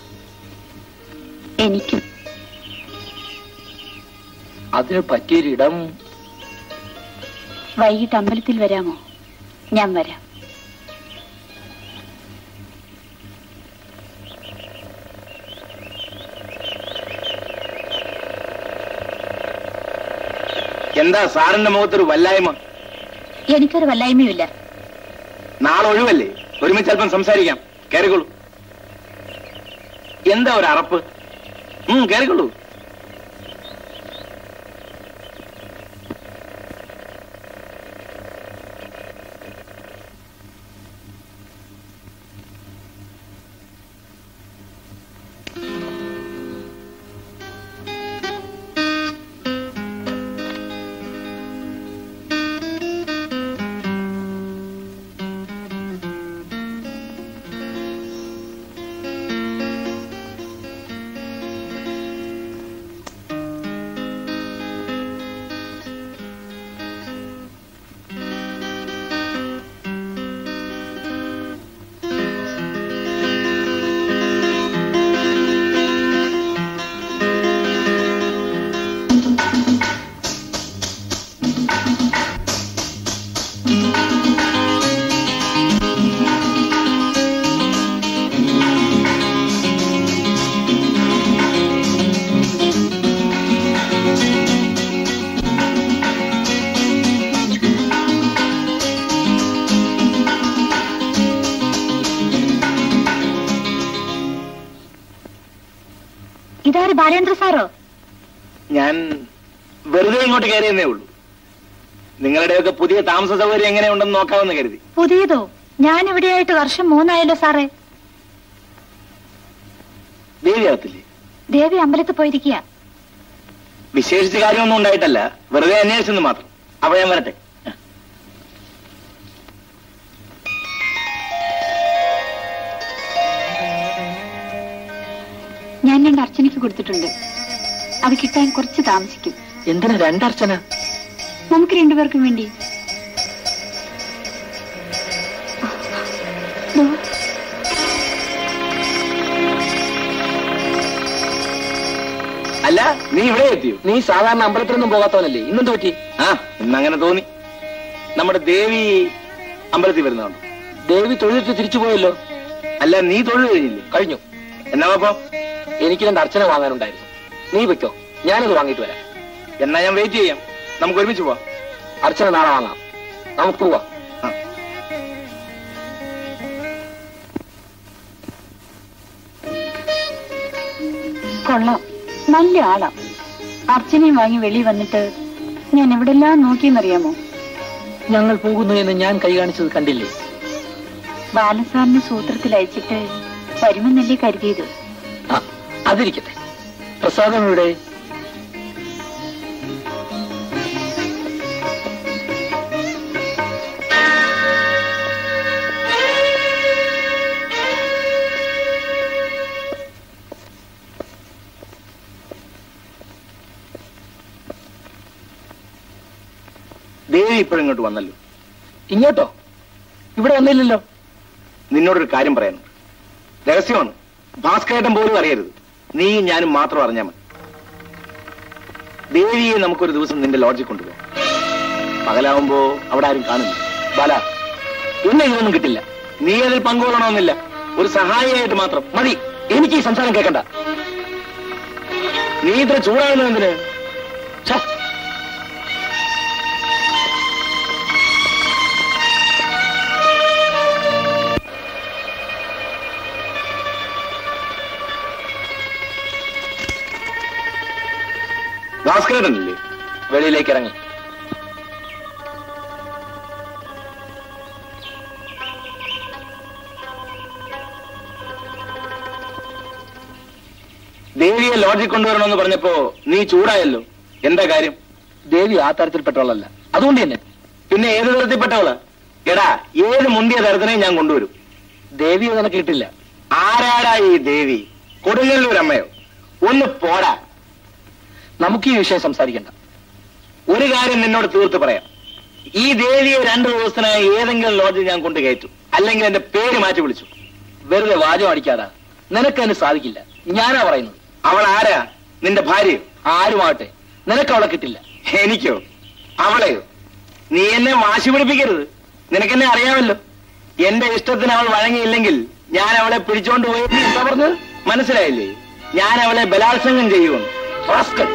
എനിക്കും. അതിന് പറ്റിയൊരിടം. വൈകിട്ട് അമ്പലത്തിൽ വരാമോ? ഞാൻ വരാം. എന്താ സാറിന്റെ മുഖത്തൊരു വല്ലായ്മ? എനിക്കൊരു വല്ലായ്മയില്ല. നാളെ ഒഴിവല്ലേ, ഒരുമിച്ച് അല്പം സംസാരിക്കാം. കയറിക്കോളൂ. എന്താ ഒരു അറപ്പ്? ഉം കയറിക്കോളൂ. വെറുതെ ഇങ്ങോട്ട് കയറിയെന്നേ ഉള്ളൂ. നിങ്ങളുടെയൊക്കെ പുതിയ താമസ സൗകര്യം എങ്ങനെയുണ്ടെന്ന് നോക്കാമെന്ന് കരുതി. പുതിയതോ? ഞാൻ ഇവിടെയായിട്ട് വർഷം മൂന്നായല്ലോ സാറേ. ദേവിയാകത്തില്ലേ? ദേവി അമ്പലത്തിൽ പോയിരിക്കുക. വിശേഷിച്ച് കാര്യമൊന്നും ഉണ്ടായിട്ടല്ല, വെറുതെ അന്വേഷിച്ചെന്ന് മാത്രം. അപ്പൊ ഞാൻ വരട്ടെ. ഞാൻ രണ്ട് അർച്ചനയ്ക്ക് കൊടുത്തിട്ടുണ്ട്, അവ കിട്ടാൻ കുറച്ച് താമസിക്കും. എന്തിനാ രണ്ടർച്ചന? നമുക്ക് രണ്ടുപേർക്കും വേണ്ടി. അല്ല, നീ ഇവിടെ എത്തിയോ? നീ സാധാരണ അമ്പലത്തിലൊന്നും പോകാത്തവനല്ലേ, ഇന്നെന്ത് പറ്റി? ആ, ഇന്നങ്ങനെ തോന്നി. നമ്മുടെ ദേവി അമ്പലത്തിൽ വരുന്നുണ്ടോ? ദേവി തൊഴിലിട്ട് തിരിച്ചു പോയല്ലോ. അല്ല, നീ തൊഴിൽ കഴിഞ്ഞില്ലേ? കഴിഞ്ഞു. എന്നാപ്പോ എനിക്ക് രണ്ട് അർച്ചന വാങ്ങാനുണ്ടായിരുന്നു. നീ വെക്കോ, ഞാനത് വാങ്ങിട്ട് വരാം. എന്നാ ഞാൻ വെയിറ്റ് ചെയ്യാം, നമുക്ക് ഒരുമിച്ച് പോവാം. അർച്ചന നാളെ വാങ്ങാം, നമുക്ക് പോവാം. കൊള്ളാം, നല്ല ആളാ. അർച്ചനയും വാങ്ങി വെളി വന്നിട്ട് ഞാൻ എവിടെല്ലാം നോക്കിയെന്നറിയാമോ? ഞങ്ങൾ പോകുന്നു എന്ന് ഞാൻ കൈ കാണിച്ചത് കണ്ടില്ലേ? ബാലസാറിന് സൂത്രത്തിൽ അയച്ചിട്ട് വരുമെന്നല്ലേ കരുതിയത്? അതിരിക്കട്ടെ, പ്രസാദം ഇവിടെ? ദേവി ഇപ്പോഴും ഇങ്ങോട്ട് വന്നല്ലോ. ഇങ്ങോട്ടോ? ഇവിടെ വന്നില്ലല്ലോ. നിന്നോടൊരു കാര്യം പറയാനുണ്ട്. രഹസ്യമാണ്, ഭാസ്കരേട്ടൻ പോലും അറിയരുത്. നീ ഞാനും മാത്രം അറിഞ്ഞാൽ മതി. ദേവിയെ നമുക്കൊരു ദിവസം നിന്റെ ലോഡ്ജിൽ കൊണ്ടുപോകാം. പകലാവുമ്പോ അവിടെ ആരും കാണില്ല. ബാല, എന്നെ ഇതൊന്നും കിട്ടില്ല. നീ അതിൽ പങ്കുകൊള്ളണമെന്നില്ല, ഒരു സഹായിയായിട്ട് മാത്രം മതി. എനിക്ക് ഈ സംസാരം കേൾക്കണ്ട. നീ ഇത്ര ചൂടാകുന്നതെന്തിന്? ഭാസ്കരനല്ലേ? വെളിയിലേക്ക് ഇറങ്ങി. ദേവിയെ ലോഡ്ജിൽ കൊണ്ടുവരണമെന്ന് പറഞ്ഞപ്പോ നീ ചൂടായല്ലോ. എന്താ കാര്യം? ദേവി ആ തരത്തിൽപ്പെട്ടവളല്ല, അതുകൊണ്ട് തന്നെ. പിന്നെ ഏത് തരത്തിൽപ്പെട്ടവളാ? എടാ, ഏത് മുന്തിയ തരത്തിനെ ഞാൻ കൊണ്ടുവരും. ദേവിയെ നിനക്ക് കിട്ടില്ല. ആരാടാ ഈ ദേവി? കൊടുങ്ങല്ലൂരമ്മയോ? ഒന്ന് പോടാ. നമുക്ക് ഈ വിഷയം സംസാരിക്കണ്ട. ഒരു കാര്യം നിന്നോട് തീർത്ത് പറയാം. ഈ ദേവിയെ രണ്ടു ദിവസത്തിനായി ഏതെങ്കിലും ലോഡ്ജിൽ ഞാൻ കൊണ്ട് കയറ്റും, അല്ലെങ്കിൽ എന്റെ പേര് മാറ്റി വിളിച്ചു. വെറുതെ വാചകം അടിക്കാതാ, നിനക്കതിന് സാധിക്കില്ല. ഞാനാ പറയുന്നത്. അവൾ ആരാ? നിന്റെ ഭാര്യയോ? ആരുമാവട്ടെ, നിനക്ക് അവളെ കിട്ടില്ല. എനിക്കോ? അവളെയോ? നീ എന്നെ വാശി പിടിപ്പിക്കരുത്. നിനക്കെന്നെ അറിയാമല്ലോ, എന്റെ ഇഷ്ടത്തിന് അവൾ വഴങ്ങിയില്ലെങ്കിൽ ഞാൻ അവളെ പിടിച്ചോണ്ട് പോയി. എന്താ പറഞ്ഞത്? മനസ്സിലായില്ലേ? ഞാൻ അവളെ ബലാത്സംഗം ചെയ്യുമെന്ന്. ഭാസ്കർ,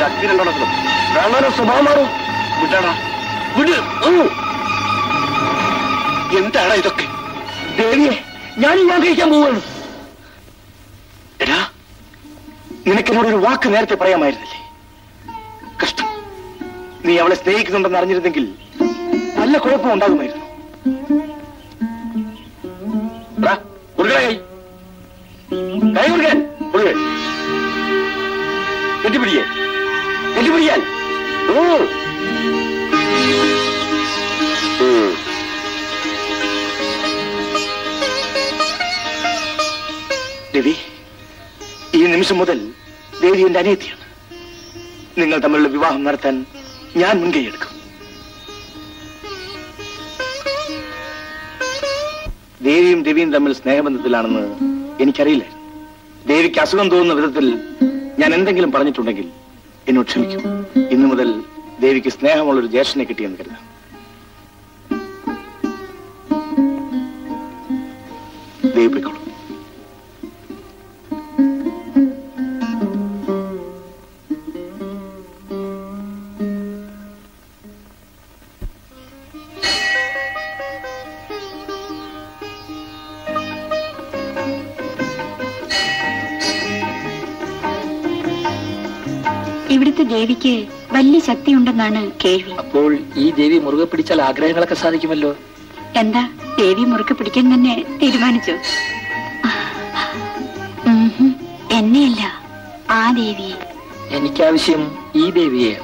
ശക്തി രണ്ടെണ്ണത്തിലും വളരെ സ്വഭാവം മാറും. വിടാടാ, വിട്. എന്താണ് ഇതൊക്കെ? ദേവിയെ ഞാൻ വിവാഹിക്കാൻ പോവുകയാണ്. എടാ, നിനക്കെന്നോട് ഒരു വാക്ക് നേരത്തെ പറയാമായിരുന്നില്ലേ? കഷ്ടം, നീ അവളെ സ്നേഹിക്കുന്നുണ്ടെന്ന് അറിഞ്ഞിരുന്നെങ്കിൽ നല്ല കുഴപ്പം ഉണ്ടാകുമായിരുന്നു. കൈ தேவி, ഈ നിമിഷം മുതൽ ദേവി എന്റെ അനിയത്തിയാണ്. നിങ്ങൾ തമ്മിലുള്ള വിവാഹം നടത്താൻ ഞാൻ മുൻകൈയെടുക്കും. ദേവിയും ദേവിയും തമ്മിൽ സ്നേഹബന്ധത്തിലാണെന്ന് എനിക്കറിയില്ലായിരുന്നു. ദേവിക്ക് അസുഖം തോന്നുന്ന വിധത്തിൽ ഞാൻ എന്തെങ്കിലും പറഞ്ഞിട്ടുണ്ടെങ്കിൽ എന്നോട് ക്ഷമിക്കും. ഇന്നു മുതൽ ദേവിക്ക് സ്നേഹമുള്ളൊരു ജ്യേഷ്ഠനെ കിട്ടിയെന്ന് കരുതാം. ദേവി പോയിക്കോളൂ. ഇവിടുത്തെ ദേവിക്ക് വലിയ ശക്തി ഉണ്ടെന്നാണ് കേൾവി. അപ്പോൾ ഈ ദേവി മുറുകെ പിടിച്ചാൽ ആഗ്രഹങ്ങളൊക്കെ സാധിക്കുമല്ലോ. എന്താ ദേവി മുറുകെ പിടിക്കാൻ തന്നെ തീരുമാനിച്ചു? എന്നെയല്ല, ആ ദേവിയെ. എനിക്കാവശ്യം ഈ ദേവിയെ.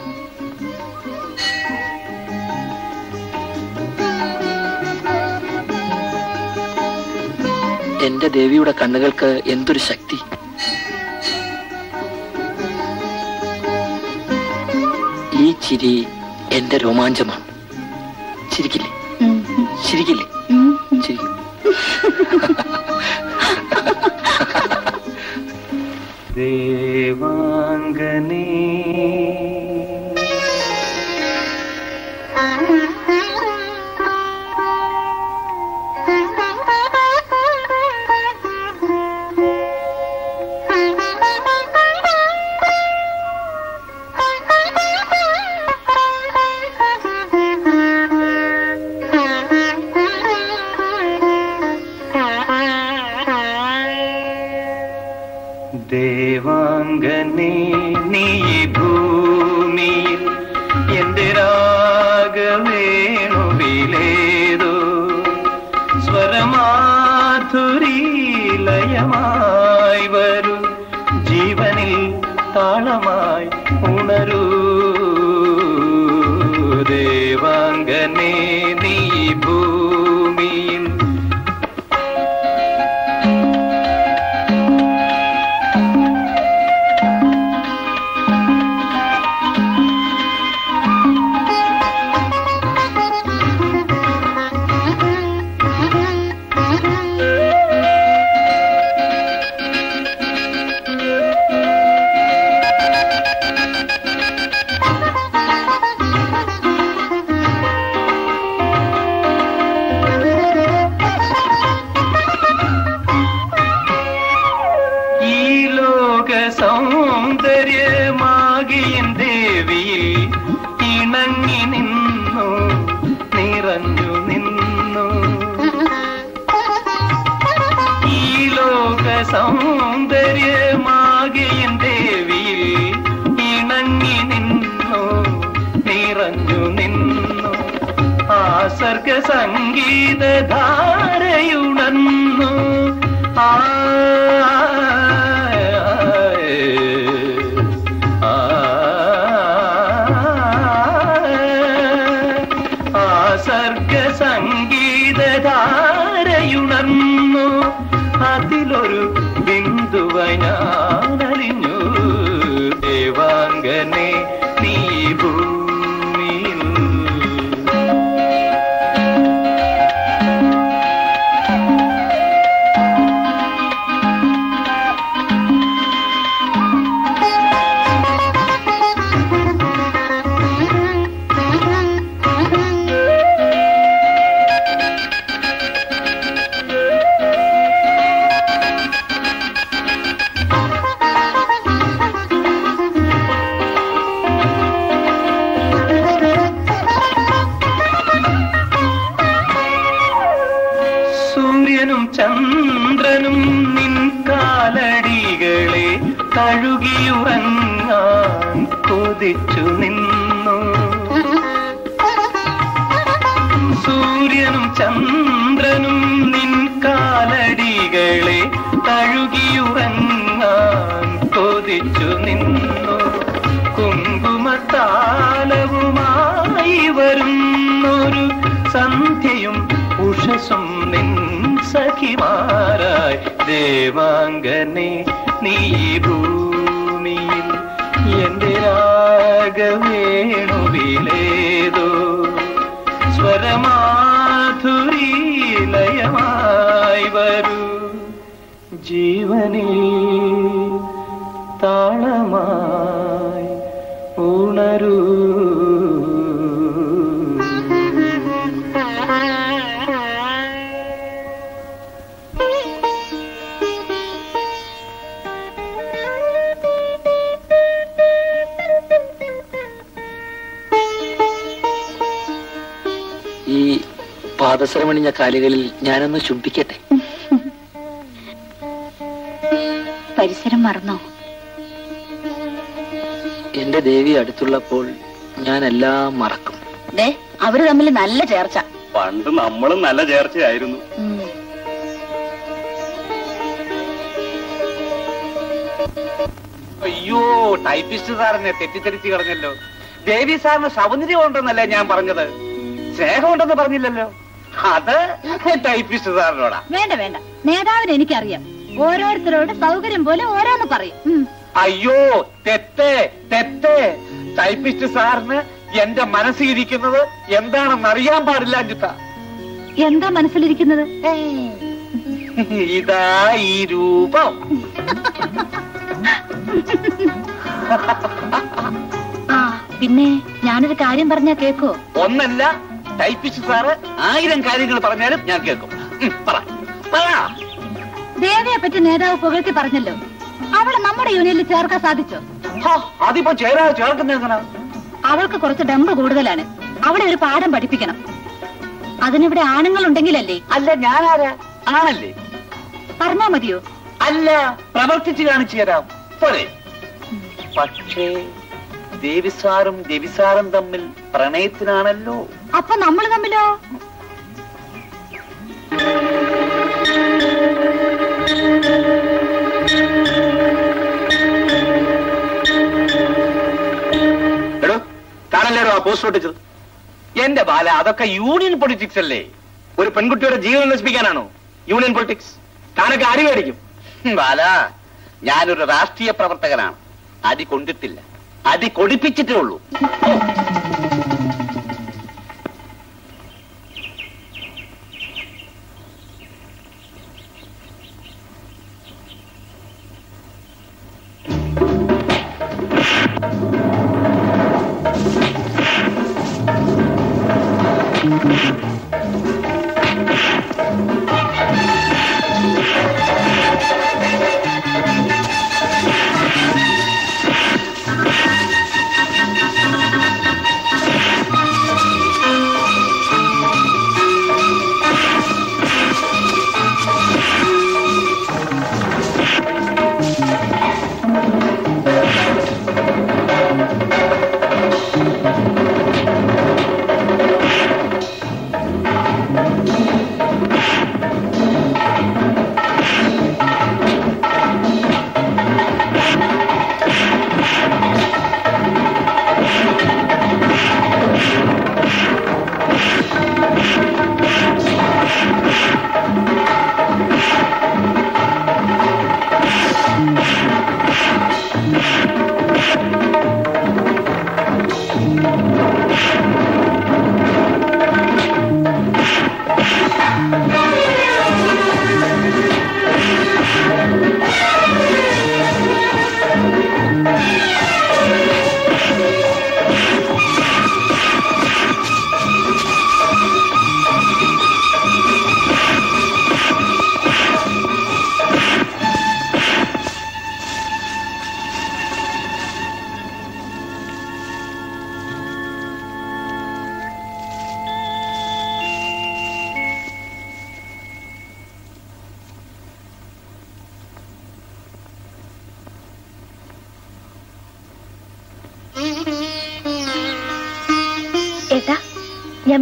എന്റെ ദേവിയുടെ കണ്ണുകൾക്ക് എന്തൊരു ശക്തി! ഈ ചിരി എന്റെ രോമാഞ്ചമാണ്. ചിരിക്കില്ലേ? ചിരിക്കില്ലേ? ചിരിക്കും. ദേവാംഗനേ ദേവാംഗനേ, നീ ഭൂമിയിൽ എന്റെ രാഗവേണുവിലേതോ സ്വരമാധുരി ലയമായി വരൂ, ജീവനിൽ താളമായി ഉണരൂ. ദേവാംഗനേ, നീ ഭൂമിയിൽ സൗന്ദര്യമാകിയ ദേവിയിൽ ഇണങ്ങി നിന്നു നിറഞ്ഞു നിന്നു, ആ സർഗ സംഗീതധാരയുണന്നു. ആ സർഗ സംഗീതധാരയുണന്നു, അതിലൊരു ബിന്ദുവായി ഞാൻ അറിഞ്ഞു. ദേവാംഗനേ, നീ ഭൂമിയിൽ. ചന്ദ്രനും നിൻ കാലടികളെ തഴുകിയുറങ്ങാൻ കൊതിച്ചു നിന്നു. സൂര്യനും ചന്ദ്രനും നിൻ കാലടികളെ തഴുകിയുറങ്ങാൻ കൊതിച്ചു നിന്നു, കുങ്കുമത്താലവുമായി വരുന്നൊരു സന്ധ്യയും ഉഷസും നിൻ സഖിമാരായി ദേവാംഗനെ നീ ഭൂമിയിൽ എന്റെ രാഗവേണുവിലേതോ സ്വരമാധുരി ലയമായി വരൂ ജീവനേ താളമായി ഉണരൂ. പാദസരമണിഞ്ഞ കാലുകളിൽ ഞാനൊന്ന് ശുംഭിക്കട്ടെ. പരിസരം മറന്നോ? എന്റെ ദേവി അടുത്തുള്ളപ്പോൾ ഞാനെല്ലാം മറക്കും. അവര് തമ്മിൽ നല്ല ചേർച്ച. പണ്ട് നമ്മളും നല്ല ചേർച്ചയായിരുന്നു. അയ്യോ, ടൈപ്പിസ്റ്റ് സാറിനെ തെറ്റിദ്ധരിച്ചു കളഞ്ഞല്ലോ. ദേവി സാറിന് സൗന്ദര്യം ഉണ്ടെന്നല്ലേ ഞാൻ പറഞ്ഞത്, സ്നേഹം ഉണ്ടെന്ന് പറഞ്ഞില്ലല്ലോ. അത് ടൈപ്പിസ്റ്റ് സാറിനോടാ. വേണ്ട വേണ്ട, നേതാവിന് എനിക്കറിയാം, ഓരോരുത്തരോട് സൗകര്യം പോലെ ഓരോന്ന് പറയും. അയ്യോ തെറ്റേ തെറ്റേ, ടൈപ്പിസ്റ്റ് സാറിന് എന്റെ മനസ്സിലിരിക്കുന്നത് എന്താണെന്ന് അറിയാൻ പാടില്ല അഞ്ജിത്ത. എന്താ മനസ്സിലിരിക്കുന്നത്? ഇതാ ഈ രൂപം. ആ പിന്നെ ഞാനൊരു കാര്യം പറഞ്ഞാ കേക്കോ? ഒന്നല്ല, ടൈപ്പിസ്റ്റ് സാറ് ആയിരം കാര്യങ്ങൾ പറഞ്ഞാലും ഞാൻ കേൾക്കും. ദേവിയെ പറ്റി നേതാവ് പുകഴ്ത്തി പറഞ്ഞല്ലോ, അവളെ നമ്മുടെ യൂണിയനിൽ ചേർക്കാൻ സാധിച്ചോ? അതിപ്പോ ചേരാ ചേർക്കുന്ന അവൾക്ക് കുറച്ച് ഡമ്പ് കൂടുതലാണ്. അവിടെ ഒരു പാഠം പഠിപ്പിക്കണം. അതിനിവിടെ ആണുങ്ങൾ ഉണ്ടെങ്കിലല്ലേ? അല്ല, ഞാനാരാ? ആണല്ലേ? പറഞ്ഞാ മതിയോ? അല്ല, പ്രവർത്തിച്ച് കാണിച്ചു തരാം. പക്ഷേ ദേവിസാറും ദേവിസാറും തമ്മിൽ പ്രണയത്തിനാണല്ലോ. അപ്പൊ നമ്മൾ തമ്മിലോ? എടോ, താനല്ലേടോ ആ പോസ്റ്റ് ഒട്ടിച്ചത്? എന്റെ ബാല, അതൊക്കെ യൂണിയൻ പൊളിറ്റിക്സ് അല്ലേ? ഒരു പെൺകുട്ടിയുടെ ജീവൻ നശിപ്പിക്കാനാണോ യൂണിയൻ പൊളിറ്റിക്സ്? താനൊക്കെ അടി മേടിക്കും. ബാല, ഞാനൊരു രാഷ്ട്രീയ പ്രവർത്തകനാണ്. അടി കൊണ്ടിട്ടില്ല, അടി കൊടിപ്പിച്ചിട്ടേ ഉള്ളൂ.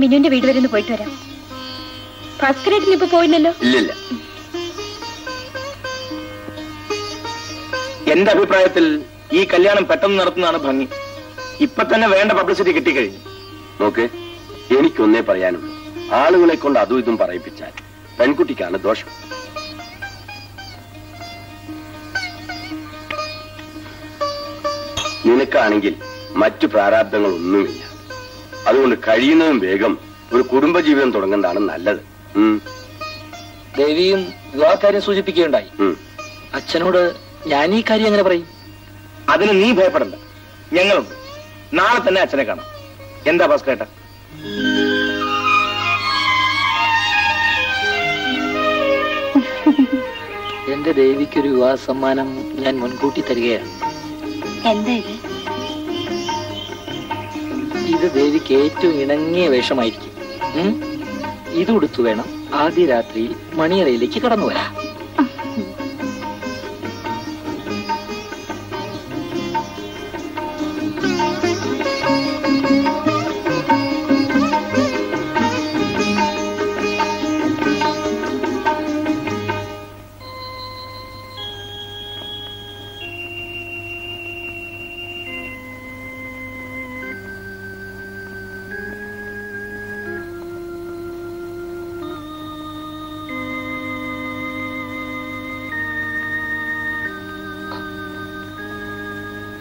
മിനുവിന്റെ വീട് വരെ ഒന്ന് പോയിട്ട് വരാം. ഫസ്റ്റ് ഗ്രേഡിന് ഇപ്പൊ പോയില്ലല്ലോ. ഇല്ലില്ല, എന്റെ അഭിപ്രായത്തിൽ ഈ കല്യാണം പെട്ടെന്ന് നടത്തുന്നതാണ് ഭംഗി. ഇപ്പൊ തന്നെ വേണ്ട പബ്ലിസിറ്റി കിട്ടിക്കഴിഞ്ഞു. നോക്ക്, എനിക്കൊന്നേ പറയാനുള്ളൂ, ആളുകളെ കൊണ്ട് അതും ഇതും പറയിപ്പിച്ചാൽ பெண்குட்டிக்கான தோஷம். നിനക്കാണെങ്കിൽ മറ്റു പ്രാരാബ്ദങ്ങളൊന്നുമില്ല. അതുകൊണ്ട് കഴിയുന്നതും വേഗം ഒരു കുടുംബജീവിതം തുടങ്ങുന്നതാണ് നല്ലത്. ദേവിയും വിവാഹകാര്യം സൂചിപ്പിക്കുകയുണ്ടായി. അച്ഛനോട് ഞാൻ ഈ കാര്യം എങ്ങനെ പറയും? അതിന് നീ ഭയപ്പെടണ്ട, ഞങ്ങളുണ്ട്. നാളെ തന്നെ അച്ഛനെ കാണാം. എന്താ ഭാസ്കരേട്ടാ? എന്റെ ദേവിക്കൊരു വിവാഹ സമ്മാനം ഞാൻ മുൻകൂട്ടി തരികയാണ്. എന്താ ഇത്? ഇത് ദേവിക്ക് ഏറ്റവും ഇണങ്ങിയ വേഷമായിരിക്കും. ഇതുടുത്തു വേണം ആദ്യ രാത്രിയിൽ മണിയറയിലേക്ക് കടന്നു വരാ.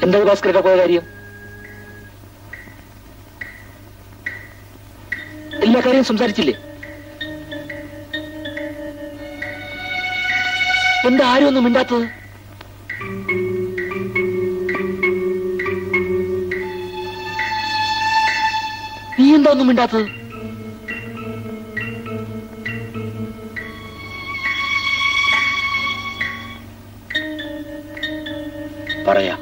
എന്താ ഭാസ്കരേട്ടാ പോയ കാര്യം? എല്ലാ കാര്യവും സംസാരിച്ചില്ലേ? എന്താ ആരും ഒന്നും മിണ്ടാത്തത്? നീ എന്താ ഒന്നും മിണ്ടാത്തത്? പറയാ,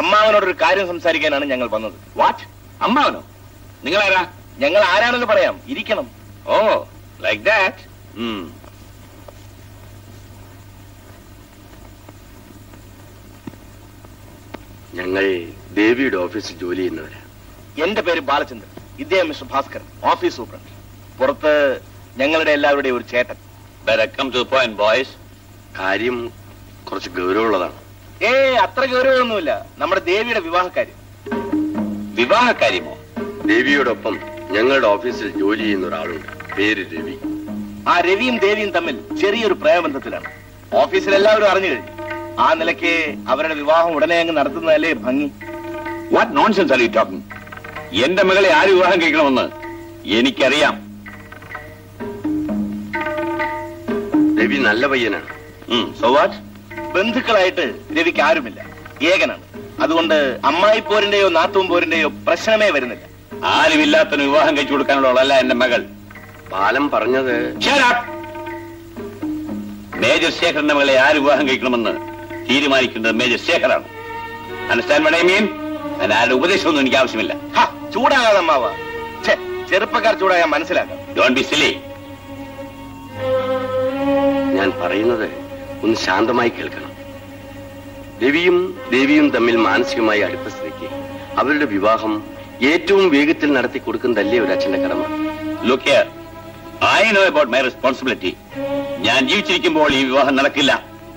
അമ്മാവനോടൊരു കാര്യം സംസാരിക്കാനാണ് ഞങ്ങൾ വന്നത്. വാട്ട്? അമ്മാവനോ? നിങ്ങൾ ആരാ? ഞങ്ങൾ ആരാണെന്ന് പറയാം, ഇരിക്കണം. ഓ, ലൈക്ക് ദാറ്റ്. ഞങ്ങൾ ദേവിയുടെ ഓഫീസിൽ ജോലി ചെയ്യുന്നവരാ. എന്റെ പേര് ബാലചന്ദ്രൻ, ഇദ്ദേഹം മിസ്റ്റർ ഭാസ്കരൻ, ഓഫീസ് സൂപ്രണ്ട്. പുറത്ത് ഞങ്ങളുടെ എല്ലാവരുടെയും ഒരു ചേട്ടൻ. കാര്യം കുറച്ച് ഗൗരവമുള്ളതാണ്. ഏ, അത്ര ഗൗരവമൊന്നുമില്ല. നമ്മുടെ ദേവിയുടെ വിവാഹകാര്യം. വിവാഹകാര്യമോ? ദേവിയോടൊപ്പം ഞങ്ങളുടെ ഓഫീസിൽ ജോലി ചെയ്യുന്ന ഒരാളുണ്ട്, പേര് രവി. ആ രവിയും ദേവിയും തമ്മിൽ ചെറിയൊരു പ്രേമബന്ധത്തിലാണ്. ഓഫീസിൽ എല്ലാവരും അറിഞ്ഞു കഴിഞ്ഞു. ആ നിലയ്ക്ക് അവരുടെ വിവാഹം ഉടനെ അങ്ങ് നടത്തുന്നതല്ലേ ഭംഗി. What nonsense are you talking? എന്റെ മകളെ ആര് വിവാഹം കഴിക്കണമെന്ന് എനിക്കറിയാം. രവി നല്ല പയ്യനാണ്. So what? ബന്ധുക്കളായിട്ട് രവിക്ക് ആരുമില്ല, ഏകനാണ്. അതുകൊണ്ട് അമ്മായി പോരിന്റെയോ നാത്തും പോരിന്റെയോ പ്രശ്നമേ വരുന്നില്ല. ആരുമില്ലാത്തതിന് വിവാഹം കഴിച്ചു കൊടുക്കാനുള്ളതല്ല എന്റെ മകൾ. ബാലം പറഞ്ഞത് മേജർ ശേഖറിന്റെ മകളെ ആര് വിവാഹം കഴിക്കണമെന്ന് തീരുമാനിക്കുന്നത് മേജർ ശേഖറാണ്. Understand what I mean? ഞാൻ ആരുടെ ഉപദേശമൊന്നും എനിക്ക് ആവശ്യമില്ല. ചൂടാകാതെ അമ്മാവ, ചെറുപ്പക്കാർ ചൂടാകാൻ മനസ്സിലാക്കാം. Don't be silly. ഞാൻ പറയുന്നത് ഒന്ന് ശാന്തമായി കേൾക്കണം. രവിയും ദേവിയും തമ്മിൽ മാനസികമായി അടുത്ത സ്ഥിതിക്ക് അവരുടെ വിവാഹം ഏറ്റവും വേഗത്തിൽ നടത്തി കൊടുക്കുന്നതല്ലേ ഒരു അച്ഛന്റെ കടമ. Look here, I know about my responsibility. ഞാൻ ജീവിച്ചിരിക്കുമ്പോൾ ഈ വിവാഹം നടക്കില്ല.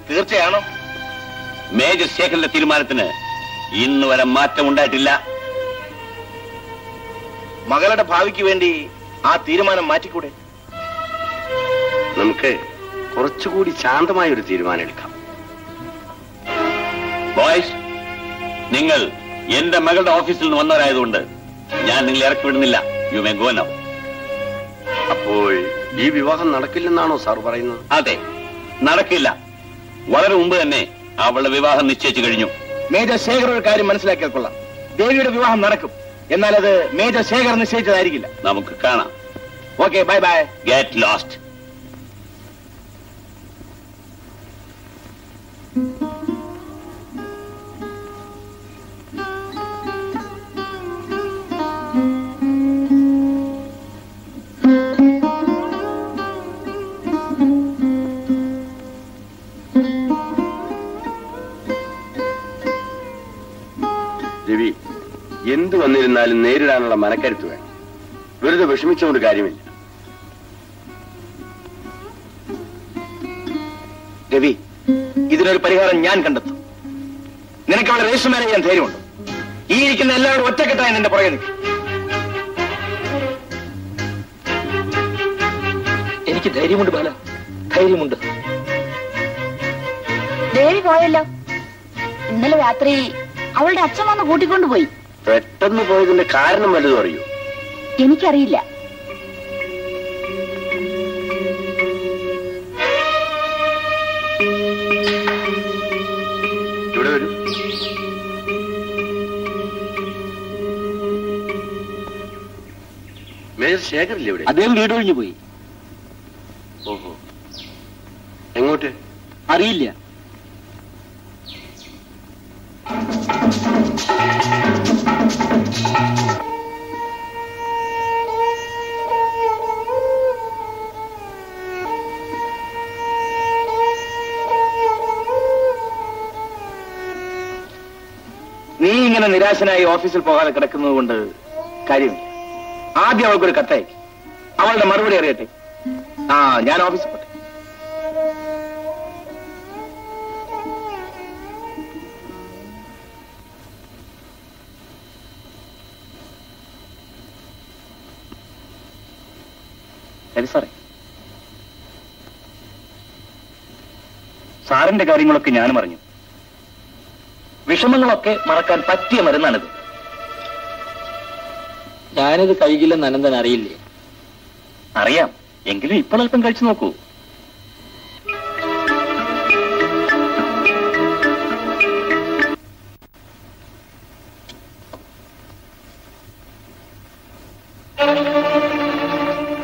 തീർച്ചയാണോ? മേജർ ശേഖറിന്റെ തീരുമാനത്തിന് ഇന്ന് വരെ മാറ്റം ഉണ്ടായിട്ടില്ല. മകളുടെ ഭാവിക്ക് വേണ്ടി ആ തീരുമാനം മാറ്റിക്കൂടെ? നമുക്ക് കുറച്ചുകൂടി ശാന്തമായ ഒരു തീരുമാനം എടുക്കാം. ബോയ്സ്, നിങ്ങൾ എന്റെ മകളുടെ ഓഫീസിൽ നിന്ന് വന്നവരായതുകൊണ്ട് ഞാൻ നിങ്ങളെ ഇറക്കി വിടുന്നില്ല. You may go now. അപ്പോൾ ഈ വിവാഹം നടക്കില്ലെന്നാണോ സാർ പറയുന്നത്? അതെ, നടക്കില്ല. വളരെ മുമ്പ് തന്നെ അവളുടെ വിവാഹം നിശ്ചയിച്ചു കഴിഞ്ഞു. മേജർ ശേഖർ ഒരു കാര്യം മനസ്സിലാക്കിയാൽ കൊള്ളാം. ദേവിയുടെ വിവാഹം നടക്കും, എന്നാൽ അത് മേജർ ശേഖർ നിശ്ചയിച്ചതായിരിക്കില്ല. നമുക്ക് കാണാം. Okay, bye bye. Get lost. Ravi, എന്ത് വന്നിരുന്നാലും നേരിടാനുള്ള മനക്കരുത്ത് വേണം. വെറുതെ വിഷമിച്ചുകൊണ്ട് കാര്യമില്ല. രവി, ഇതിനൊരു പരിഹാരം ഞാൻ കണ്ടെത്തും. നിനക്ക് അവളെ രജിസ്റ്റർ മാനേജ് ചെയ്യാൻ ധൈര്യമുണ്ട്? ഈ ഇരിക്കുന്ന എല്ലാവരും ഒറ്റക്കെട്ടായി നിന്റെ പുറകെ നിൽക്കും. എനിക്ക് ധൈര്യമുണ്ട് ബാല, ധൈര്യമുണ്ട്. ദേവി പോയല്ലോ. ഇന്നലെ രാത്രി അവളുടെ അച്ഛൻ വന്ന് കൂട്ടിക്കൊണ്ടുപോയി. പെട്ടെന്ന് പോയതിന്റെ കാരണം വല്ലതും അറിയൂ? എനിക്കറിയില്ല. ഇവിടെ വരൂ. മേജർ ശേഖരല്ലേ ഇവിടെ? അദ്ദേഹം വീട് ഒഴിഞ്ഞു പോയി. ഓഹോ, എങ്ങോട്ട് അറിയില്ല. നീ ഇങ്ങനെ നിരാശനായി ഓഫീസിൽ പോകാതെ കിടക്കുന്നത് കൊണ്ട് കാര്യമില്ല. ആദ്യം അവൾക്കൊരു കത്തയക്ക്, അവളുടെ മറുപടി അറിയട്ടെ. ആ, ഞാൻ ഓഫീസിൽ പോട്ടെ. സാറേ, സാറിന്റെ കാര്യങ്ങളൊക്കെ ഞാനും അറിഞ്ഞു. വിഷമങ്ങളൊക്കെ മറക്കാൻ പറ്റിയ മരുന്നാണിത്. ഞാനിത് കഴിക്കില്ലെന്ന് അനന്തൻ അറിയില്ലേ? അറിയാം, എങ്കിലും ഇപ്പോൾ അല്പം കഴിച്ചു നോക്കൂ.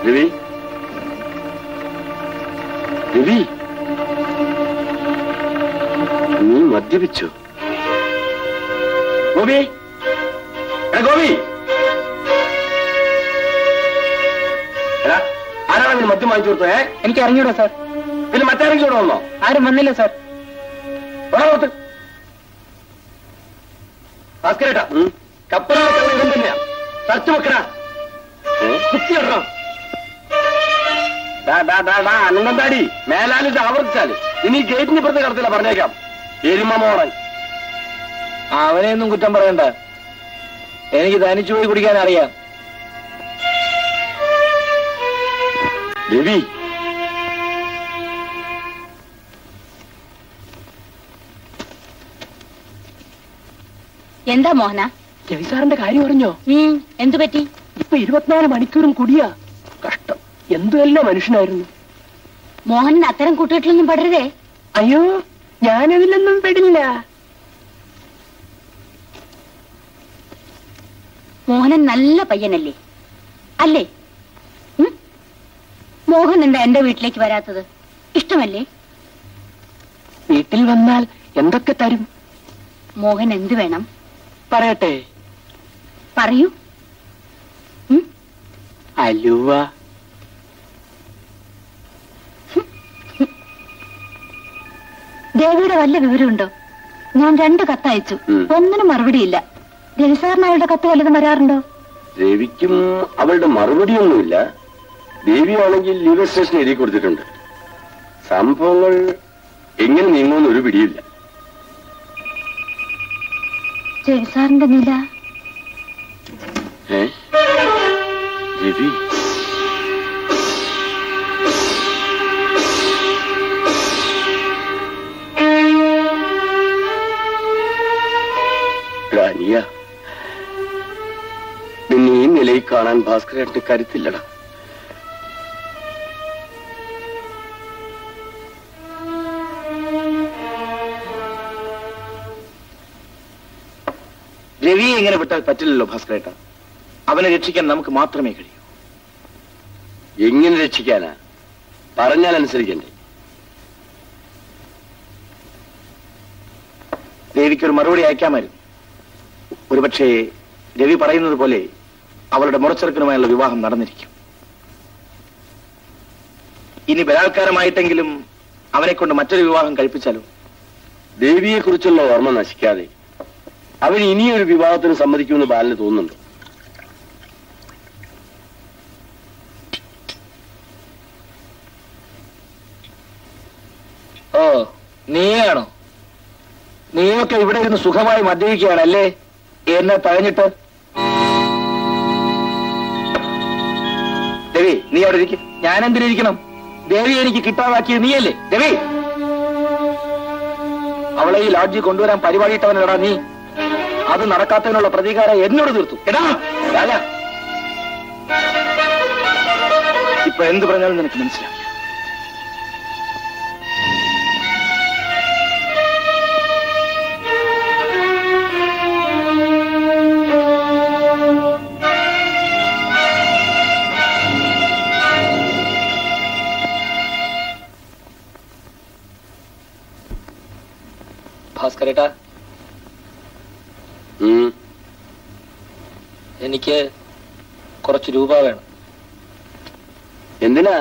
രവി, രവി, നീ മദ്യപിച്ചു. ഗോപി, എടാ ഗോപി, എടാ ആരാണെങ്കിലും മദ്യം വാങ്ങിച്ചു കൊടുത്തോ? ഏ, എനിക്ക് അറിഞ്ഞൂടാ സാർ. പിന്നെ മറ്റാരെങ്കിലും ഇവിടെ വന്നോ? ആരും വന്നില്ല സാർ. ഓടാ, ഭാസ്കരേട്ടാ, കപ്പല ഇവൻ തന്നെയാ. ചർച്ച വെക്കടാ, കുത്തിയിടണം. അനന്തന്താടി, മേലാലിട്ട് ആവർത്തിച്ചാല് ഇനി ഗേറ്റിന് ഇപ്പുറത്ത് കടത്തില്ല, പറഞ്ഞേക്കാം. എരുമോണൻ, അവനെയൊന്നും കുറ്റം പറയണ്ട. എനിക്ക് തനിച്ചു പോയി കുടിക്കാൻ അറിയാം. രവി, എന്താ മോഹന? രവി സാറിന്റെ കാര്യം അറിഞ്ഞോ? എന്തു പറ്റി? ഇപ്പൊ ഇരുപത്തിനാല് മണിക്കൂറും കുടിയാ. കഷ്ടം, എന്തുമല്ല മനുഷ്യനായിരുന്നു. മോഹനൻ അത്തരം കൂട്ടുകെട്ടിലൊന്നും പെടരുതേ. അയ്യോ, ഞാനതിലൊന്നും പെടില്ല. മോഹനൻ നല്ല പയ്യനല്ലേ? അല്ലേ? മോഹൻ എന്താ എന്റെ വീട്ടിലേക്ക് വരാത്തത്? ഇഷ്ടമല്ലേ? വീട്ടിൽ വന്നാൽ എന്തൊക്കെ തരും? മോഹൻ എന്ത് വേണം പറയട്ടെ? പറയൂ. അലുവ, ദേവിയുടെ വല്ല വിവരമുണ്ടോ? ഞാൻ രണ്ട് കത്തയച്ചു, ഒന്നിനും മറുപടിയില്ല. രവി സാറിന് അവളുടെ കത്ത് വല്ലതും വരാറുണ്ടോ? രവിക്കും അവളുടെ മറുപടിയൊന്നുമില്ല. ദേവിയാണെങ്കിൽ ലീവ് സ്റ്റേഷൻ എഴുതി കൊടുത്തിട്ടുണ്ട്. സംഭവങ്ങൾ എങ്ങനെ നീങ്ങുമെന്ന് ഒരു പിടിയില്ല. രവി സാറിന്റെ നില? രവി ിയ നിന്നെ ഈ നിലയിൽ കാണാൻ ഭാസ്കരേട്ടന് കരുത്തില്ലടാ. രവിയെ ഇങ്ങനെ വിട്ടാൽ പറ്റില്ലല്ലോ ഭാസ്കരേട്ട. അവനെ രക്ഷിക്കാൻ നമുക്ക് മാത്രമേ കഴിയൂ. എങ്ങനെ രക്ഷിക്കാനാ? പറഞ്ഞാൽ അനുസരിക്കണ്ടേ? ദേവിക്കൊരു മറുപടി അയക്കാമായിരുന്നു. ഒരുപക്ഷേ രവി പറയുന്നത് പോലെ അവളുടെ മുറച്ചെറുക്കനുമായുള്ള വിവാഹം നടന്നിരിക്കും. ഇനി ബലാത്കാരമായിട്ടെങ്കിലും അവനെ കൊണ്ട് മറ്റൊരു വിവാഹം കഴിപ്പിച്ചാലോ? ദേവിയെ കുറിച്ചുള്ള ഓർമ്മ നശിക്കാതെ അവൻ ഇനിയൊരു വിവാഹത്തിന് സമ്മതിക്കുമെന്ന് ബാലന് തോന്നുന്നുണ്ടോ? ഓ, നീയാണോ? നീയൊക്കെ ഇവിടെ ഇരുന്ന് സുഖമായി മദ്യപിക്കുകയാണല്ലേ? എന്നെ തഴഞ്ഞിട്ട് രവി, നീ അവിടെ ഇരിക്കും. ഞാൻ എന്തിനിരിക്കണം? ദേവി എനിക്ക് കിട്ടാതാക്കിയത് നീയല്ലേ? രവി, അവളെ ഈ ലോഡ്ജിൽ കൊണ്ടുവരാൻ പരിപാടിയിട്ടവനടാ നീ. അത് നടക്കാത്തതിനുള്ള പ്രതികാരം എന്നോട് തീർത്തു. എടാ ഇപ്പൊ എന്ത് പറഞ്ഞാലും നിനക്ക് മനസ്സിലാവും. ഭാസ്കരേട്ടാ, എനിക്ക് കുറച്ച് രൂപ വേണം. എന്തിനാ?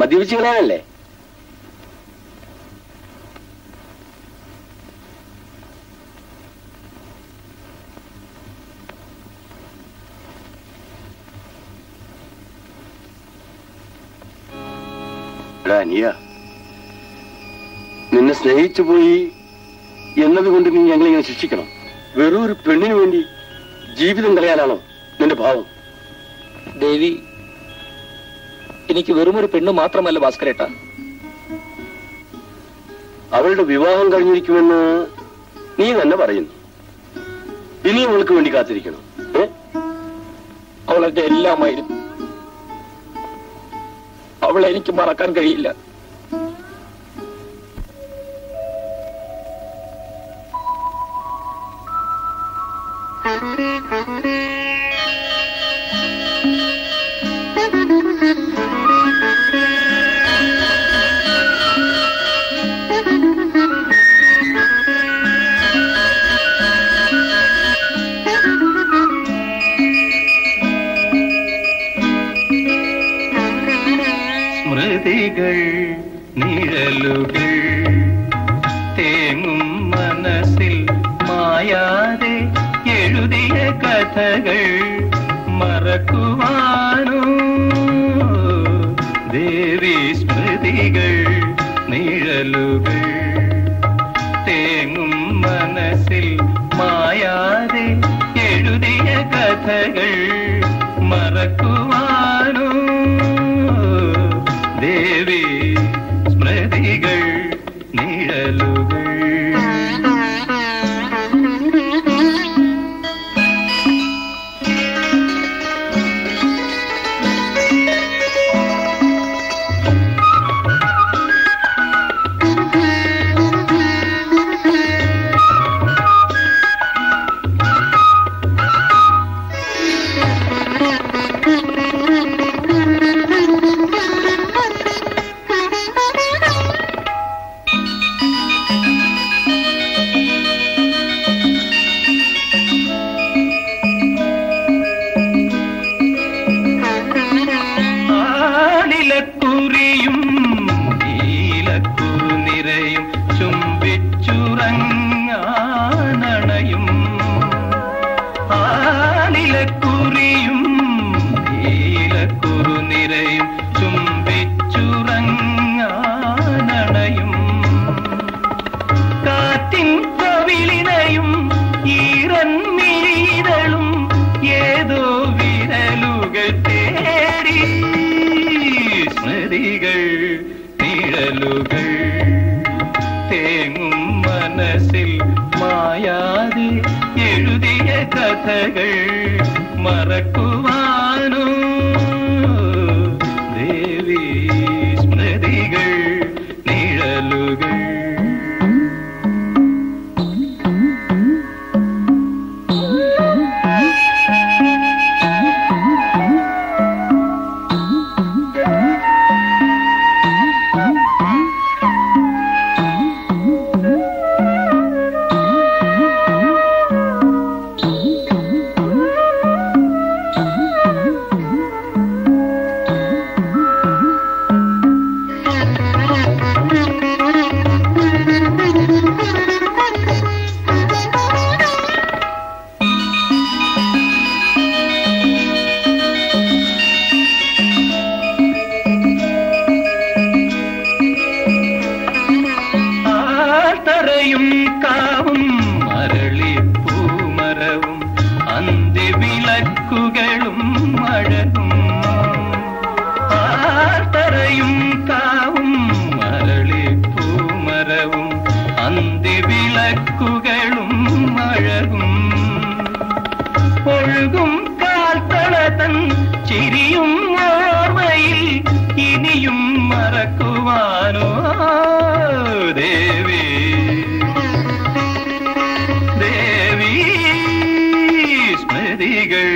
മദ്യപിച്ച് കളയാനല്ലേ? അനിയ, നിന്നെ സ്നേഹിച്ചു പോയി എന്നതുകൊണ്ട് നീ ഞങ്ങളിങ്ങനെ ശിക്ഷിക്കണം? വെറും ഒരു പെണ്ണിനു വേണ്ടി ജീവിതം കളയാനാണോ നിന്റെ ഭാവം? ദേവി, എനിക്ക് വെറുമൊരു പെണ്ണ് മാത്രമല്ല ഭാസ്കരേട്ട. അവളുടെ വിവാഹം കഴിഞ്ഞിരിക്കുമെന്ന് നീ തന്നെ പറയുന്നു. ഇനി അവൾക്ക് വേണ്ടി കാത്തിരിക്കണം? അവളെന്റെ എല്ലാമായിരുന്നു. അവളെ എനിക്ക് മറക്കാൻ കഴിയില്ല. Mm-hmm. കാവും മരളി പൂമരവും അന്തി വിളക്കുകളും മഴകും ആർത്തറയും കാവും മരളി പൂമരവും അന്തി വിളക്കുകളും മഴകും ഒഴുകും കാൽത്തളതൻ ചിരിയും ഓർമ്മയിൽ ഇനിയും മറക്കുവാനോ ദേവി ദേവി സ്മൃതികൾ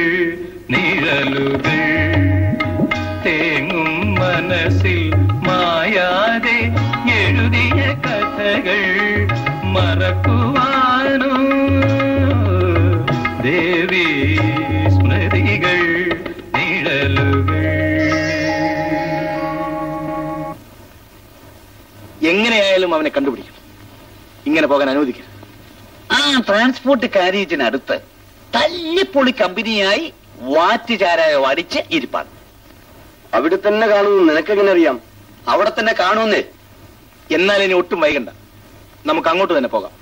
നിഴലുകൾ തേങ്ങും മനസ്സിൽ മായാതെ എഴുതിയ കഥകൾ മറക്കുവാനോ ദേവി സ്മൃതികൾ നിഴലുകൾ. എങ്ങനെയായാലും അവനെ കണ്ടുപിടിക്കും. ഇങ്ങനെ പോകാൻ അനുവദിക്കരുത്. ആ ട്രാൻസ്പോർട്ട് കാരേജിനടുത്ത് തല്ലിപ്പൊളി കമ്പനിയായി വാറ്റ് ചാരായം അടിച്ച് ഇരിപ്പാണ്. അവിടെ തന്നെ കാണുന്നു. നിനക്കെങ്ങനെ അറിയാം? അവിടെ തന്നെ കാണുമെന്നേ. എന്നാൽ ഇനി ഒട്ടും വൈകണ്ട, നമുക്ക് അങ്ങോട്ട് തന്നെ പോകാം.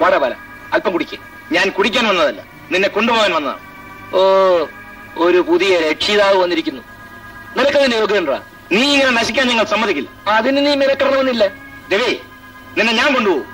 വടവല അല്പം കുടിക്ക്. ഞാൻ കുടിക്കാൻ വന്നതല്ല, നിന്നെ കൊണ്ടുപോകാൻ വന്നതാണ്. ഓ, ഒരു പുതിയ രക്ഷിതാവ് വന്നിരിക്കുന്നു. നിനക്കതിന്റെ യോഗ്യണ്ട. നീ ഇങ്ങനെ നശിക്കാൻ ഞങ്ങൾ സമ്മതിക്കില്ല. അതിന് നീ മിരക്കണമെന്നില്ല രവി. നിന്നെ ഞാൻ കൊണ്ടുപോകും.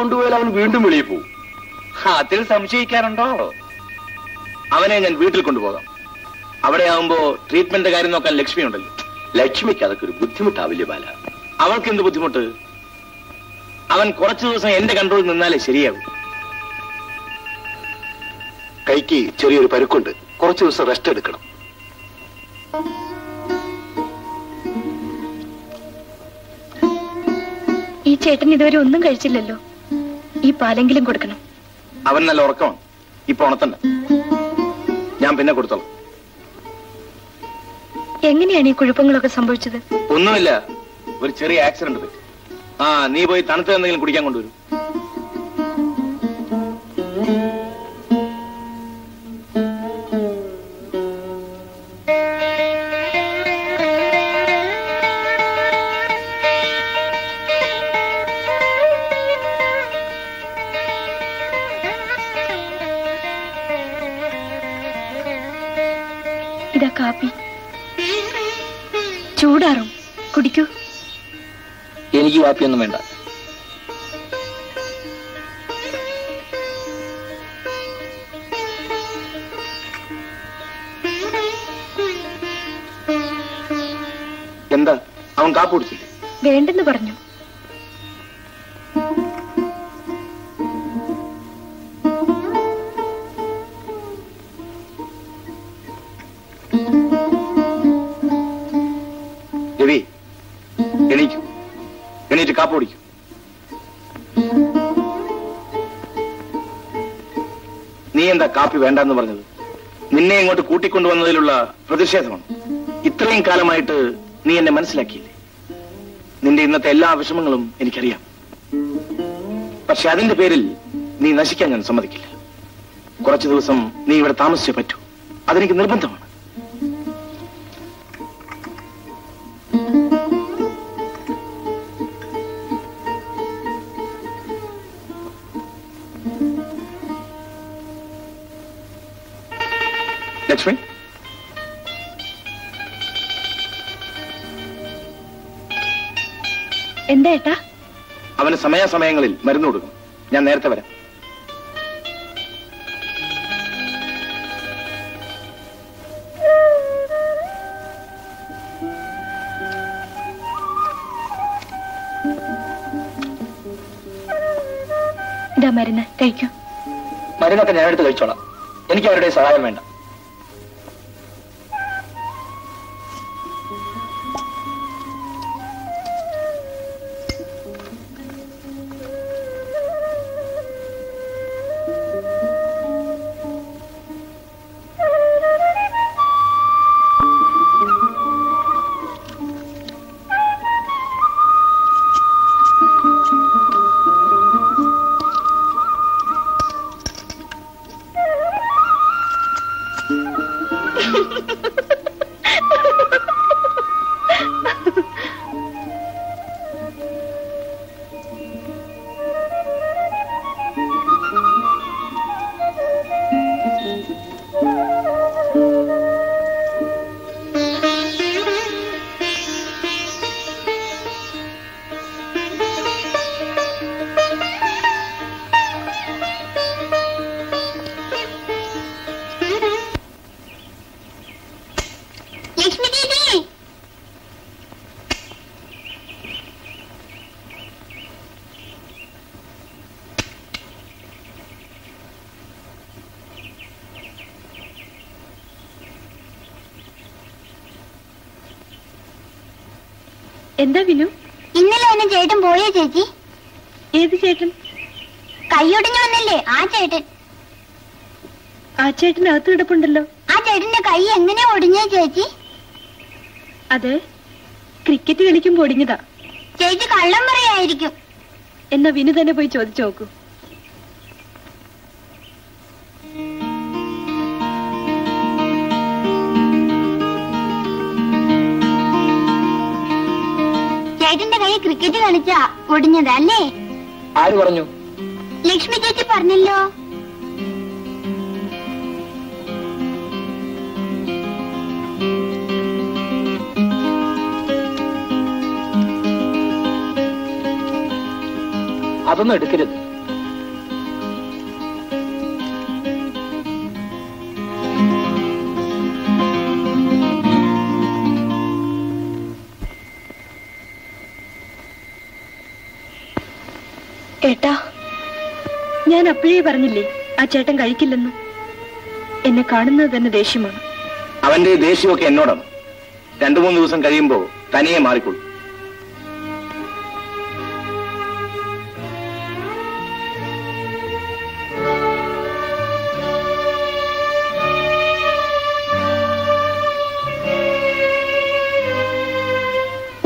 കൊണ്ടുപോയാൽ അവൻ വീണ്ടും വെളിയിൽ പോകും. അതിൽ സംശയിക്കാറുണ്ടോ? അവനെ ഞാൻ വീട്ടിൽ കൊണ്ടുപോകാം. അവിടെ ആവുമ്പോ ട്രീറ്റ്മെന്റ് കാര്യം നോക്കാൻ ലക്ഷ്മി ഉണ്ടല്ലോ. ലക്ഷ്മിക്ക് അതൊക്കെ ഒരു ബുദ്ധിമുട്ടാവില്ലേ ബാല? അവൾക്ക് എന്ത് ബുദ്ധിമുട്ട്? അവൻ കുറച്ചു ദിവസം എന്റെ കൺട്രോളിൽ നിന്നാലേ ശരിയാകും. കൈക്ക് ചെറിയൊരു പരുക്കുണ്ട്, കുറച്ചു ദിവസം റെസ്റ്റ് എടുക്കണം. ഈ ചേട്ടൻ ഇതുവരെ ഒന്നും കഴിച്ചില്ലല്ലോ, ഈ പാലെങ്കിലും കൊടുക്കണം. അവൻ നല്ല ഉറക്കമാണ്, ഇപ്പൊ ഉണത്തണ്ട, ഞാൻ പിന്നെ കൊടുത്തോളാം. എങ്ങനെയാണ് ഈ കുഴപ്പങ്ങളൊക്കെ സംഭവിച്ചത്? ഒന്നുമില്ല, ഒരു ചെറിയ ആക്സിഡന്റ് പറ്റി. ആ, നീ പോയി തണുത്ത എന്തെങ്കിലും കുടിക്കാൻ കൊണ്ടുവരും. ഇതാ കാപ്പി, ചൂടാറും, കുടിക്കൂ. എനിക്ക് കാപ്പിയൊന്നും വേണ്ട. എന്താ, അവൻ കാപ്പി കുടിച്ചില്ലേ? വേണ്ടെന്ന് പറഞ്ഞു. രവി, എണീക്കൂ, എണീറ്റ് കാപ്പി കുടിക്കൂ. നീ എന്താ കാപ്പി വേണ്ടെന്ന് പറഞ്ഞത്? നിന്നെ ഇങ്ങോട്ട് കൂട്ടിക്കൊണ്ടുവന്നതിലുള്ള പ്രതിഷേധമാണ്. ഇത്രയും കാലമായിട്ട് നീ എന്നെ മനസ്സിലാക്കിയില്ലേ? നിന്റെ ഇന്നത്തെ എല്ലാ വിഷമങ്ങളും എനിക്കറിയാം. പക്ഷെ അതിന്റെ പേരിൽ നീ നശിക്കാൻ ഞാൻ സമ്മതിക്കില്ല. കുറച്ചു ദിവസം നീ ഇവിടെ താമസിച്ചേ പറ്റൂ, അതെനിക്ക് നിർബന്ധമാണ്. ലക്ഷ്മി, എന്താ ഏട്ടാ? അവന് സമയാസമയങ്ങളിൽ മരുന്ന് കൊടുക്കും. ഞാൻ നേരത്തെ വരാം. ഇതാ മരുന്ന്, കഴിക്കൂ. മരുന്നൊക്കെ ഞാനെടുത്ത് കഴിച്ചോളാം, എനിക്ക് അവരുടെ സഹായം വേണ്ട. എന്താ വിനു, ഇന്നലെ എന്നെ ചേട്ടൻ പോയോ? ചേച്ചി, ഏത് ചേട്ടൻ? കൈയൊടിഞ്ഞു വന്നില്ലേ ആ ചേട്ടൻ? ആ ചേട്ടൻ അകത്ത് കിടപ്പുണ്ടല്ലോ. ആ ചേട്ടന്റെ കൈ എങ്ങനെ ഒടിഞ്ഞേ ചേച്ചി? അത് ക്രിക്കറ്റ് കളിക്കുമ്പോ ഒടിഞ്ഞതാ. ചേച്ചി കള്ളം പറയായിരിക്കും. എന്നാ വിനു തന്നെ പോയി ചോദിച്ചു നോക്കൂ. ചേട്ടന്റെ കൈ ക്രിക്കറ്റ് കളിച്ചാ ഒടിഞ്ഞതല്ലേ? ആര് പറഞ്ഞു? ലക്ഷ്മി ചേച്ചി പറഞ്ഞല്ലോ. അതൊന്നും എടുക്കരുത്. ഏട്ടാ, ഞാൻ അപ്പോഴേ പറഞ്ഞില്ലേ ആ ചേട്ടൻ കഴിക്കില്ലെന്ന്. എന്നെ കാണുന്നത് തന്നെ ദേഷ്യമാണ്. അവന്റെ ദേഷ്യമൊക്കെ എന്നോടാണ്. രണ്ടു മൂന്ന് ദിവസം കഴിയുമ്പോ തനിയെ മാറിക്കൊള്ളു.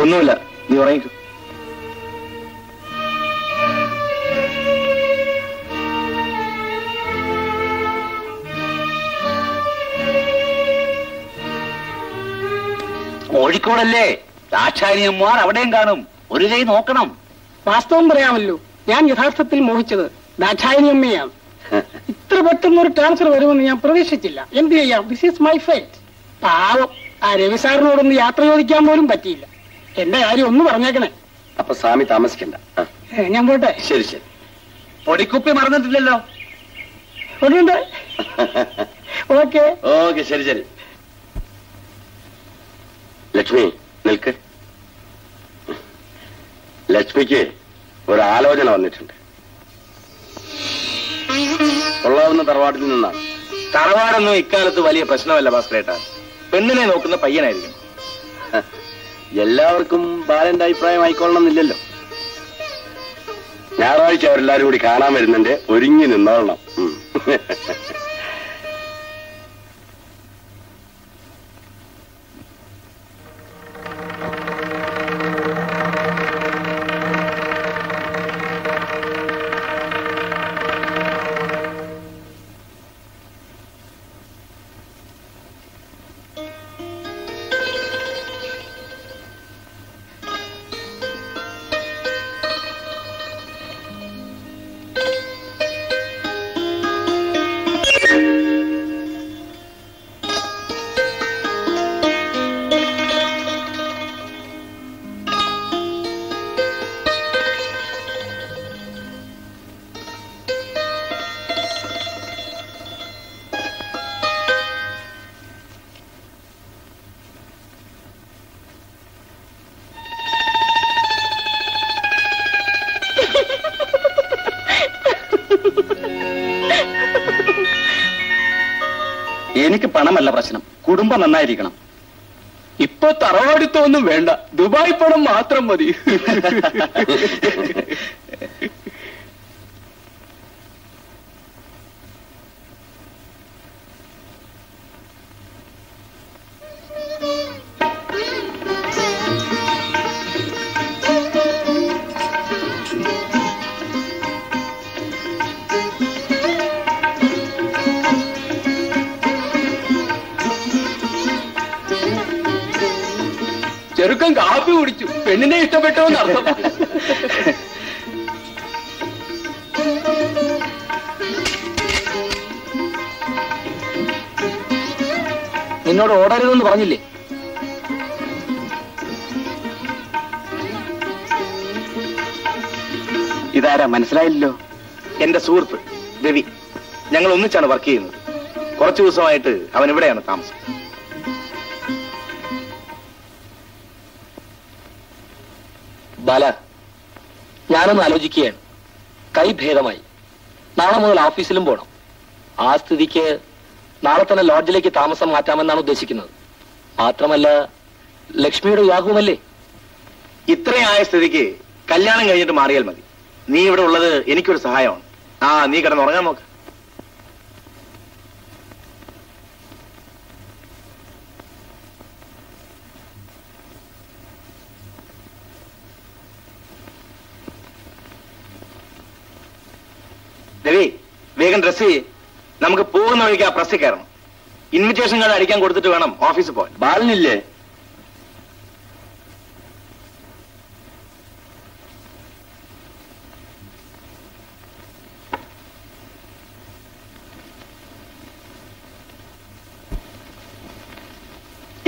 ഒന്നുമില്ല, നീ ഉറങ്ങിക്കൂ. കോഴിക്കോടല്ലേ, ദാക്ഷാരിയന്മാർ അവിടെയും കാണും. ഒരു കൈ നോക്കണം. വാസ്തവം പറയാമല്ലോ, ഞാൻ യഥാർത്ഥത്തിൽ മോഹിച്ചത് ദാക്ഷാരിയമ്മയാണ്. ഇത്ര പെട്ടെന്നൊരു ട്രാൻസ്ഫർ വരുമെന്ന് ഞാൻ പ്രതീക്ഷിച്ചില്ല. എന്ത് ചെയ്യാം, ദിസ് ഈസ് മൈ ഫേറ്റ്. പാവം ആ രവിസാറിനോടൊന്ന് യാത്ര ചോദിക്കാൻ പോലും പറ്റിയില്ല. എന്റെ കാര്യം ഒന്ന് പറഞ്ഞേക്കണേ. അപ്പൊ സ്വാമി താമസിക്കണ്ട, ഞാൻ പോട്ടെ. ശരി ശരി. പൊടിക്കുപ്പി മറന്നിട്ടില്ലല്ലോ? ഉണ്ട്. ഓക്കെ ഓക്കെ, ശരി ശരി. ലക്ഷ്മി നിൽക്ക്. ലക്ഷ്മിക്ക് ഒരു ആലോചന വന്നിട്ടുണ്ട്. കൊള്ളാവുന്ന തറവാടിൽ നിന്നാണ്. തറവാടൊന്നും ഇക്കാലത്ത് വലിയ പ്രശ്നമല്ല ഭാസ്കരേട്ടാ, പെണ്ണിനെ നോക്കുന്ന പയ്യനായിരിക്കും. എല്ലാവർക്കും ബാലന്റെ അഭിപ്രായം ആയിക്കൊള്ളണം എന്നില്ലല്ലോ. ഞായറാഴ്ച അവരെല്ലാരും കൂടി കാണാൻ വരുന്നുണ്ട്, ഒരുങ്ങി നിന്നോളണം. എനിക്ക് പണമല്ല പ്രശ്നം, കുടുംബം നന്നായിരിക്കണം. ഇപ്പൊ തറവാടിത്തൊന്നും വേണ്ട, ദുബായ് പണം മാത്രം മതി. ചെറുക്കം കാപ്പി കുടിച്ചു, പെണ്ണിനെ ഇഷ്ടപ്പെട്ടോന്ന് അർത്ഥം. നിന്നോട് ഓടരുതെന്ന് പറഞ്ഞില്ലേ? ഇതാരാ മനസ്സിലായില്ലോ? എന്റെ സുഹൃത്ത് രവി. ഞങ്ങൾ ഒന്നിച്ചാണ് വർക്ക് ചെയ്യുന്നത്. കുറച്ചു ദിവസമായിട്ട് അവൻ ഇവിടെയാണ് താമസം. ബാല, ഞാനൊന്ന് ആലോചിക്കുകയാണ്. കൈ ഭേദമായി, നാളെ മുതൽ ഓഫീസിലും പോകണം. ആ സ്ഥിതിക്ക് നാളെ തന്നെ ലോഡ്ജിലേക്ക് താമസം മാറ്റാമെന്നാണ് ഉദ്ദേശിക്കുന്നത്. മാത്രമല്ല, ലക്ഷ്മിയുടെ വിവാഹവുമല്ലേ. ഇത്രയും ആയ സ്ഥിതിക്ക് കല്യാണം കഴിഞ്ഞിട്ട് മാറിയാൽ മതി. നീ ഇവിടെ ഉള്ളത് എനിക്കൊരു സഹായമാണ്. ആ, നീ കിടന്നുറങ്ങാൻ നോക്ക്. രവി, വേഗം ഡ്രസ് ചെയ്യേ. നമുക്ക് പോകുന്ന വഴിക്ക് ആ പ്രസ്സിൽ കയറണം. ഇൻവിറ്റേഷൻ കാർഡ് അടിക്കാൻ കൊടുത്തിട്ട് വേണം ഓഫീസിൽ പോകാൻ. ബാലനില്ലേ?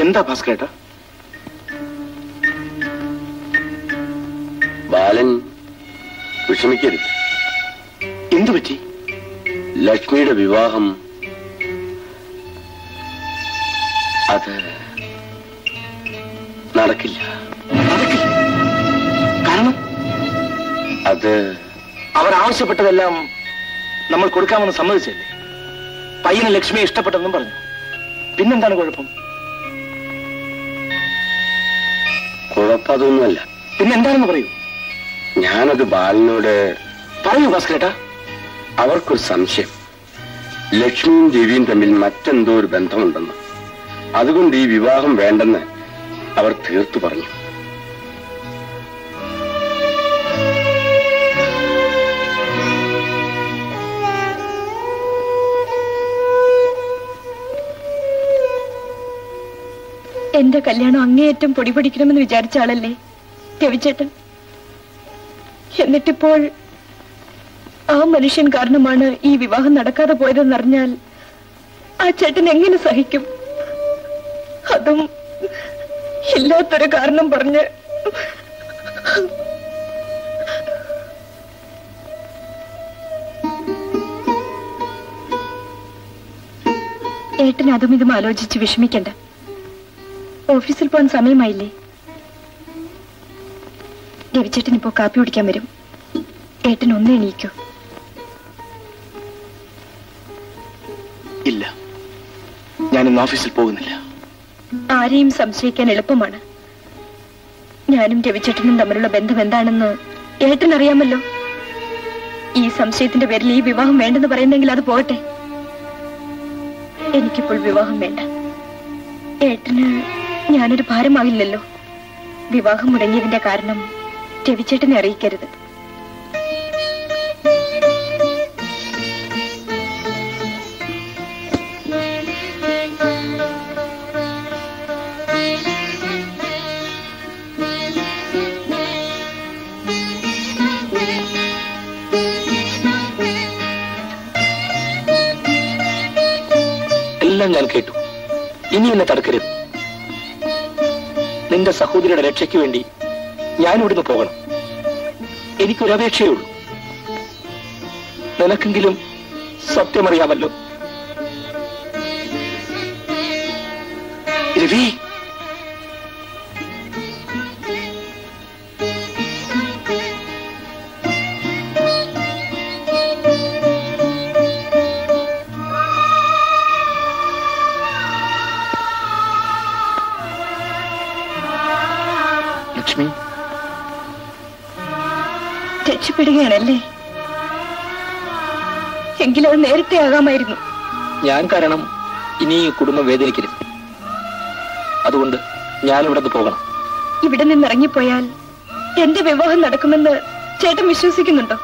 എന്താ ഭാസ്കരേട്ടാ? ബാലൻ വിഷമിക്കരുത്. എന്തുപറ്റി? ലക്ഷ്മിയുടെ വിവാഹം അത് നടക്കില്ല. കാരണം അത് அவர் ആവശ്യപ്പെട്ടതെല്ലാം നമ്മൾ കൊടുക്കാമെന്ന് സമ്മതിച്ചില്ലേ? പയ്യനെ ലക്ഷ്മിയെ ഇഷ്ടപ്പെട്ടെന്നും പറഞ്ഞു. പിന്നെന്താണ് കുഴപ്പം? കുഴപ്പമൊന്നുമില്ല. പിന്നെന്താണെന്ന് പറയൂ. ഞാനത് ബാലനോട് പറയൂ ഭാസ്കരേട്ടാ. അവർക്കൊരു സംശയം, ലക്ഷ്മിയും ദേവിയും തമ്മിൽ മറ്റെന്തോ ഒരു ബന്ധമുണ്ടെന്ന്. അതുകൊണ്ട് ഈ വിവാഹം വേണ്ടെന്ന് അവർ തീർത്തു പറഞ്ഞു. എന്റെ കല്യാണം അങ്ങേയറ്റം പൊടിപൊടിക്കണമെന്ന് വിചാരിച്ച ആളല്ലേ രവിചേട്ടൻ. എന്നിട്ടിപ്പോൾ ആ മനുഷ്യൻ കാരണമാണ് ഈ വിവാഹം നടക്കാതെ പോയതെന്നറിഞ്ഞാൽ ആ ചേട്ടൻ എങ്ങനെ സഹിക്കും? അതും ഇല്ലാത്തൊരു കാരണം പറഞ്ഞ്. ഏട്ടൻ അതും ഇതും ആലോചിച്ച് വിഷമിക്കണ്ട. ഓഫീസിൽ പോകാൻ സമയമായില്ലേ? രവിചേട്ടൻ ഇപ്പോ കാപ്പി കുടിക്കാൻ വരും. ഏട്ടൻ ഒന്ന് എണീക്കൂ. ഇല്ല, ഞാനിന്ന് ഓഫീസിൽ പോകുന്നില്ല. ആരെയും സംശയിക്കാൻ എളുപ്പമാണ്. ഞാനും രവിചേട്ടനും തമ്മിലുള്ള ബന്ധം എന്താണെന്ന് ഏട്ടൻ അറിയാമല്ലോ. ഈ സംശയത്തിന്റെ പേരിൽ ഈ വിവാഹം വേണ്ടെന്ന് പറയുന്നെങ്കിൽ അത് പോകട്ടെ. എനിക്കിപ്പോൾ വിവാഹം വേണ്ട. ഏട്ടന് ഞാനൊരു ഭാരമാകില്ലല്ലോ. വിവാഹം മുടങ്ങിയതിന്റെ കാരണം രവിചേട്ടനെ അറിയിക്കരുത്. എല്ലാം ഞാൻ കേട്ടു. ഇനി എന്നെ തടുക്കരുത്. നിന്റെ സഹോദരിയുടെ രക്ഷയ്ക്ക് വേണ്ടി ഞാൻ ഇവിടുന്ന് പോകണം. എനിക്കൊരപേക്ഷയേ ഉള്ളൂ. നിനക്കെങ്കിലും സത്യമറിയാമല്ലോ. രവി, ണല്ലേ എങ്കിലും അത് നേരത്തെ ആകാമായിരുന്നു. ഞാൻ കാരണം ഇനി കുടുംബം വേദനിക്കരുത്. അതുകൊണ്ട് ഞാൻ ഇവിടെ പോകണം. ഇവിടെ നിന്ന് ഇറങ്ങിപ്പോയാൽ എന്റെ വിവാഹം നടക്കുമെന്ന് ചേട്ടൻ വിശ്വസിക്കുന്നുണ്ടോ?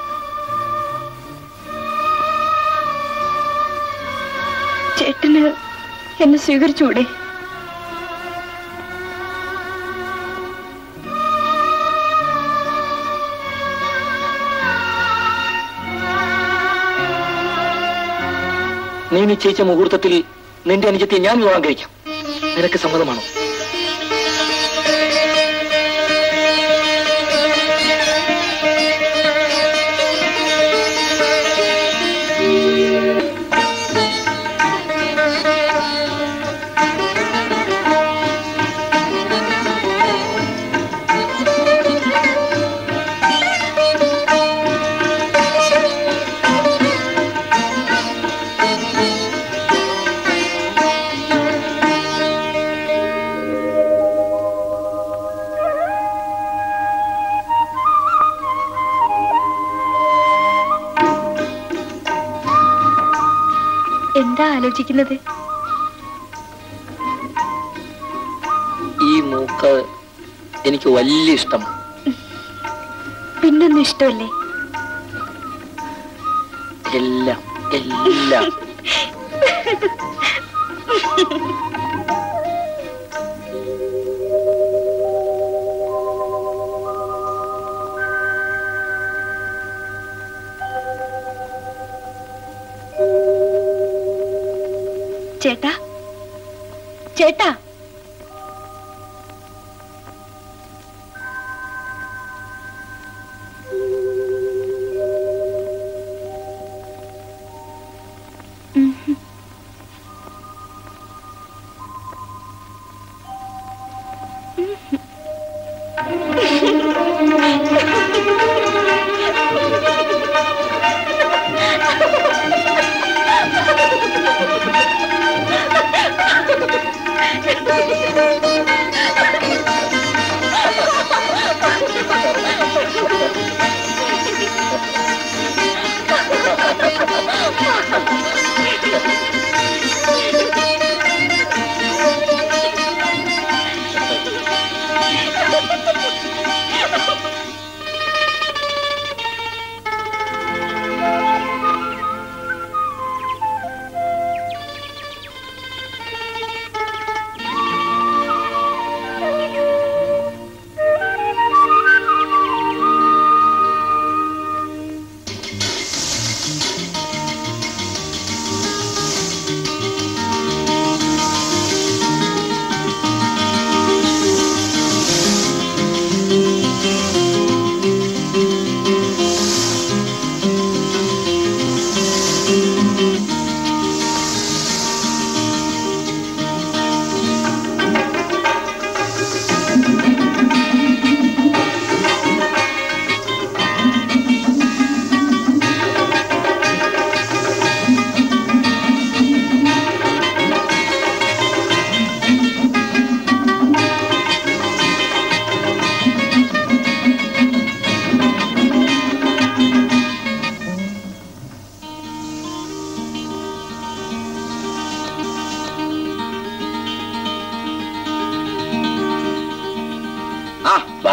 ചേട്ടന് എന്നെ സ്വീകരിച്ചൂടെ? നീ നിശ്ചയിച്ച മുഹൂർത്തത്തിൽ നിന്റെ അനുജത്തെ ഞാൻ വിവാഹം കഴിക്കാം. നിനക്ക് സമ്മതമാണോ? ഈ മൂക്ക് എനിക്ക് വലിയ ഇഷ്ടമാണ്. പിന്നൊന്നും ഇഷ്ടമല്ലേ? എല്ലാം എല്ലാം. ചേട്ടാ, ചേട്ടാ,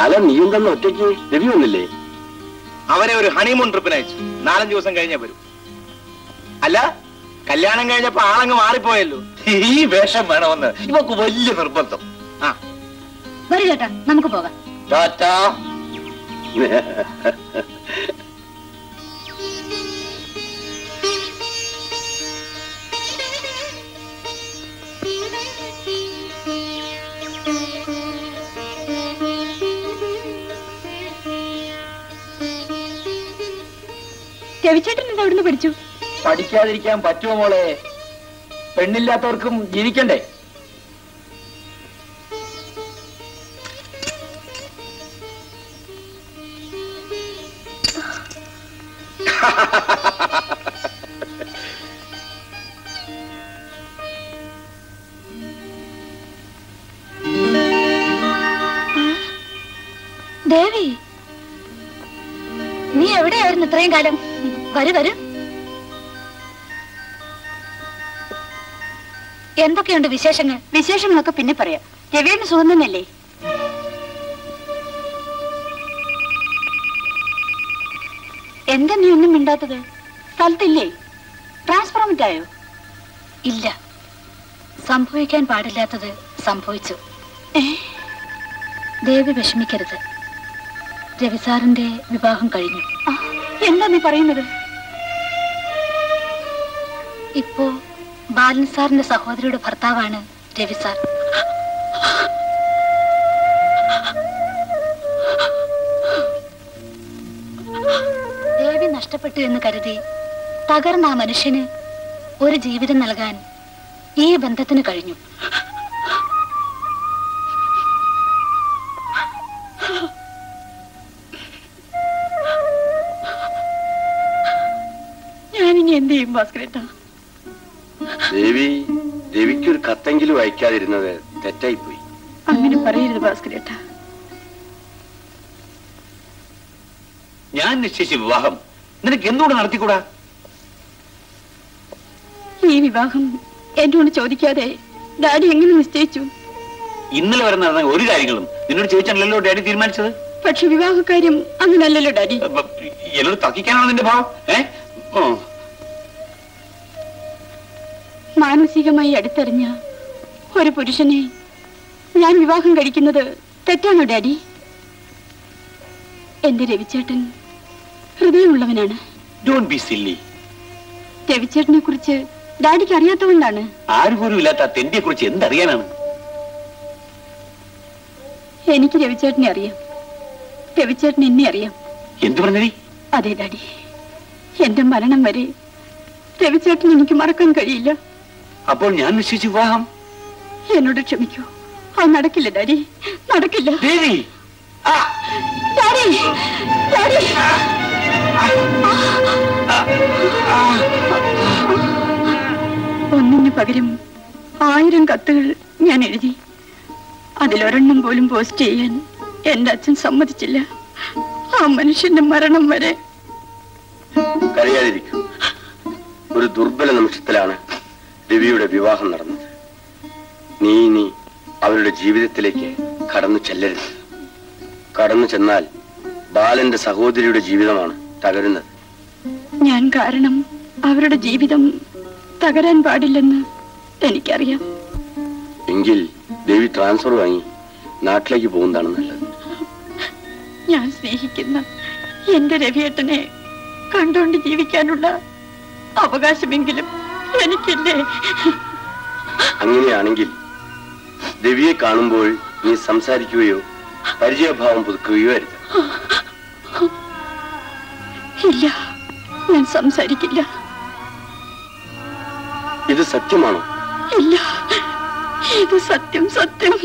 കാലം നീയും തന്നെ ഒറ്റയ്ക്ക് രവിയൊന്നില്ലേ? അവരെ ഒരു ഹണിമൂൺ ട്രിപ്പിന് അയച്ചു. നാലഞ്ച് ദിവസം കഴിഞ്ഞാൽ വരും. അല്ല കല്യാണം കഴിഞ്ഞപ്പോ ആളങ്ങ് മാറിപ്പോയല്ലോ. ഈ വേഷം വേണമെന്ന് ഇവക്ക് വലിയ നിർബന്ധം. ആ വരൂ ചേട്ടാ, നമുക്ക് പോകാം. രവിച്ചേട്ടൻ എന്താ അവിടുന്ന് പഠിച്ചു? പഠിക്കാതിരിക്കാൻ പറ്റുമോ മോളെ? പെണ്ണില്ലാത്തവർക്കും ജീവിക്കണ്ടേ? ദേവി, നീ എവിടെയായിരുന്നു ഇത്രയും കാലം? വരൂ വരൂ. എന്തൊക്കെയുണ്ട് വിശേഷങ്ങൾ? വിശേഷങ്ങളൊക്കെ പിന്നെ പറയാം. രവിയേട്ടന് സുഖം തന്നെയല്ലേ? എന്താ നീ ഒന്നും മിണ്ടാത്തത്? സ്ഥലത്തില്ലേ? ട്രാൻസ്ഫോർമറ്റ് ആയോ? ഇല്ല. സംഭവിക്കാൻ പാടില്ലാത്തത് സംഭവിച്ചു. ദേവി വിഷമിക്കരുത്. രവിസാറിന്റെ വിവാഹം കഴിഞ്ഞു. എന്താ നീ പറയുന്നത്? ഇപ്പോ ബാലൻ സാറിന്റെ സഹോദരിയുടെ ഭർത്താവാണ് രവി സാർ. ദേവി നഷ്ടപ്പെട്ടു എന്ന് കരുതി തകർന്ന ആ മനുഷ്യന് ഒരു ജീവിതം നൽകാൻ ഈ ബന്ധത്തിന് കഴിഞ്ഞു. ഞാനിനി എന്ത് ചെയ്യും ഭാസ്കരേട്ടാ? ദേവി, ദേവിക്കൊരു കത്തെങ്കിലും അയക്കാതിരുന്നത് തെറ്റായിപ്പോയി. അങ്ങനെ പറയരുത് ഭാസ്കരേട്ടാ. ഞാൻ നിശ്ചയിച്ച വിവാഹം നിനക്ക് എന്തുകൊണ്ട് നടത്തിക്കൂടാ? ഈ വിവാഹം എന്നോട് ചോദിക്കാതെ ഡാഡി എങ്ങനെ നിശ്ചയിച്ചു? ഇന്നലെ വരെ നടന്ന ഒരു കാര്യങ്ങളും നിന്നോട് ചോദിച്ചാണല്ലോ ഡാഡി തീരുമാനിച്ചത്. പക്ഷെ വിവാഹക്കാര്യം അങ്ങനല്ലല്ലോ ഡാഡി. എന്നോട് തർക്കിക്കാനാണോ നിന്റെ ഭാവം? ഏഹ് മാനസികമായി അടുത്തെറിഞ്ഞ ഒരു പുരുഷനെ ഞാൻ വിവാഹം കഴിക്കുന്നത് തെറ്റാണോ ഡാഡി? എന്റെ രവിച്ചേട്ടൻ ഹൃദയമുള്ളവനാണ്. Don't be silly. രവിച്ചേട്ടനെ കുറിച്ച് ഡാഡിക്ക് അറിയാത്തതുകൊണ്ടാണ്. ആരും പോലും ഇല്ലാത്ത തെണ്ടിയെ കുറിച്ച് എന്തറിയാനാണ്? എനിക്ക് രവിച്ചേട്ടനെ അറിയാം, രവിച്ചേട്ടൻ എന്നെ അറിയാം. എന്തു പറഞ്ഞടി? അതെ ഡാഡി, എന്റെ മരണം വരെ രവിച്ചേട്ടൻ എനിക്ക് മറക്കാൻ കഴിയില്ല. അപ്പോൾ ഞാൻ നിശ്ചയിച്ച വിവാഹം എന്നോട് ക്ഷമിക്കൂ, അത് നടക്കില്ല ഡാഡി, നടക്കില്ല. Devi, daddy, daddy. ഒന്നിന് പകരം ആയിരം കത്തുകൾ ഞാൻ എഴുതി. അതിലൊരെണ്ണം പോലും പോസ്റ്റ് ചെയ്യാൻ എന്റെ അച്ഛൻ സമ്മതിച്ചില്ല. ആ മനുഷ്യന്റെ മരണം വരെ. കരയാതിരിക്കൂ. ഒരു ദുർബല നിമിഷത്തിലാണ് രവിയുടെ വിവാഹം നടന്നത്. നീ ഇനി അവരുടെ ജീവിതത്തിലേക്ക് കടന്നു ചെല്ലരുത്. കടന്നു ചെന്നാൽ ബാലന്റെ സഹോദരിയുടെ ജീവിതമാണ് തകരുന്നത്. ഞാൻ കാരണം അവരുടെ ജീവിതം തകരാൻ പാടില്ലെന്ന് എനിക്കറിയാം. എങ്കിൽ ദേവി ട്രാൻസ്ഫർ വാങ്ങി നാട്ടിലേക്ക് പോകുന്നതാണ് നല്ലത്. ഞാൻ സ്നേഹിക്കുന്ന എന്റെ രവിയേട്ടനെ കണ്ടുകൊണ്ട് ജീവിക്കാനുള്ള അവകാശമെങ്കിലും എനിക്കില്ലേ? അങ്ങനെയാണെങ്കിൽ ദേവിയെ കാണുമ്പോൾ നീ സംസാരിക്കുകയോ പരിചയഭാവം പുതുക്കുകയോ അരുത്. ഇല്ല, ഞാൻ സംസാരിക്കില്ല. ഇത് സത്യമാണോ? ഇല്ല, ഇത് സത്യം, സത്യം.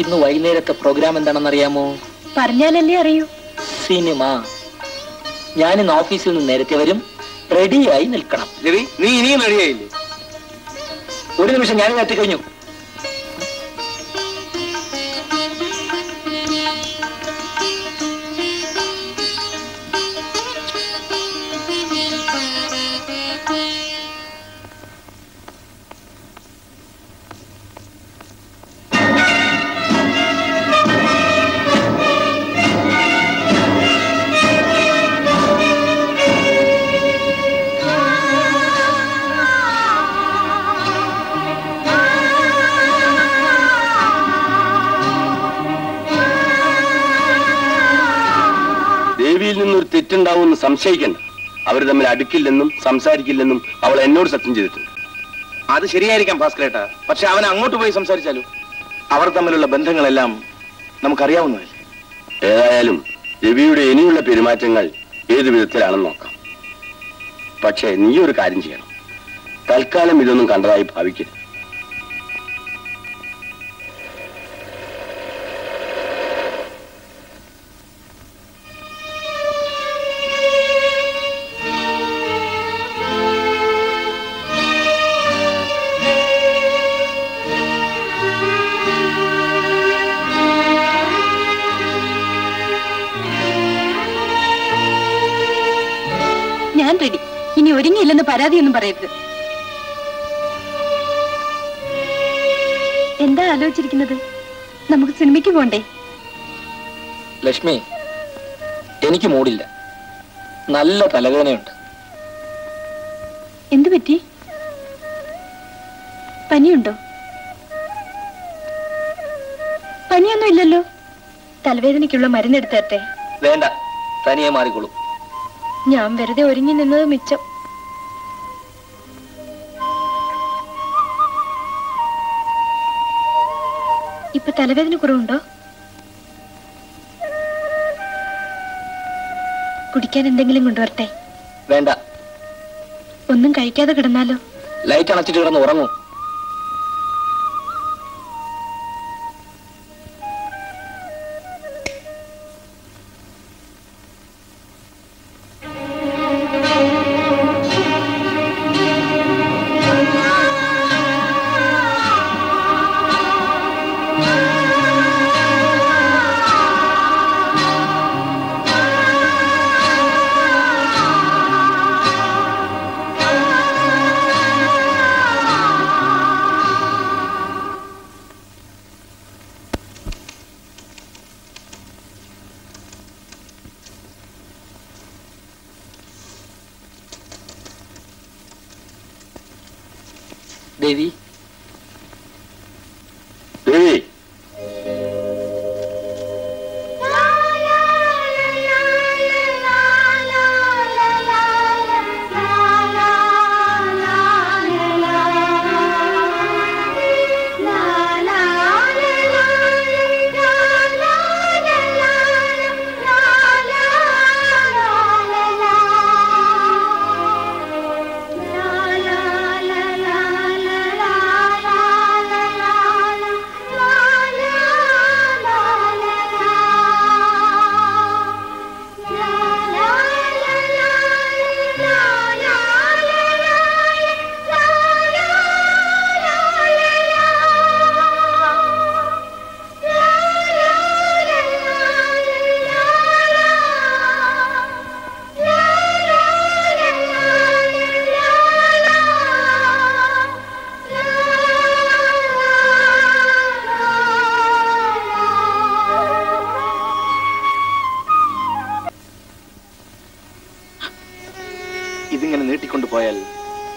ഇന്ന് വൈകുന്നേരത്തെ പ്രോഗ്രാം എന്താണെന്നറിയാമോ? പറഞ്ഞാലല്ലേ അറിയൂ. സിനിമ ഞാനിന്ന് ഓഫീസിൽ നിന്ന് നേരത്തെ വരും, റെഡിയായി നിൽക്കണം. രവി, നീ ഇനിയും റെഡിയായില്ലേ? ഒരു നിമിഷം, ഞാൻ കാറ്റി കഴിഞ്ഞു. തെറ്റുണ്ടാവുമെന്ന് സംശയിക്കണ്ട. അവർ തമ്മിൽ അടുക്കില്ലെന്നും സംസാരിക്കില്ലെന്നും അവൾ എന്നോട് സത്യം ചെയ്തിട്ടുണ്ട്. അത് ശരിയായിരിക്കാം ഭാസ്കരേട്ടാ, പക്ഷെ അവൻ അങ്ങോട്ട് പോയി സംസാരിച്ചാലും അവർ തമ്മിലുള്ള ബന്ധങ്ങളെല്ലാം നമുക്കറിയാവുന്നതല്ലേ. ഏതായാലും രവിയുടെ ഇനിയുള്ള പെരുമാറ്റങ്ങൾ ഏതു വിധത്തിലാണെന്ന് നോക്കാം. പക്ഷേ നീ ഒരു കാര്യം ചെയ്യണം, തൽക്കാലം ഇതൊന്നും കണ്ടതായി ഭാവിക്കരുത്. പരാതിയൊന്നും പറയരുത്. എന്താ ആലോചിച്ചിരിക്കുന്നത്? നമുക്ക് സിനിമയ്ക്ക് പോണ്ടേ? ലക്ഷ്മി, എനിക്ക് മൂടില്ല, നല്ല തലവേദനയുണ്ട്. എന്തു പറ്റി? പനിയുണ്ടോ? പനിയൊന്നും ഇല്ലല്ലോ. തലവേദനയ്ക്കുള്ള മരുന്നെടുത്തേട്ടെ. വേണ്ട, തനിയെ മാറിക്കോളൂ. ഞാൻ വെറുതെ ഒരുങ്ങി നിന്നത് മിച്ചം. ഇപ്പൊ തലവേദന കുറവുണ്ടോ? കുടിക്കാൻ എന്തെങ്കിലും കൊണ്ടുവരട്ടെ? വേണ്ട. ഒന്നും കഴിക്കാതെ കിടന്നാലോ? ലൈറ്റ് അണച്ചിട്ട് കിടന്ന് ഉറങ്ങൂ.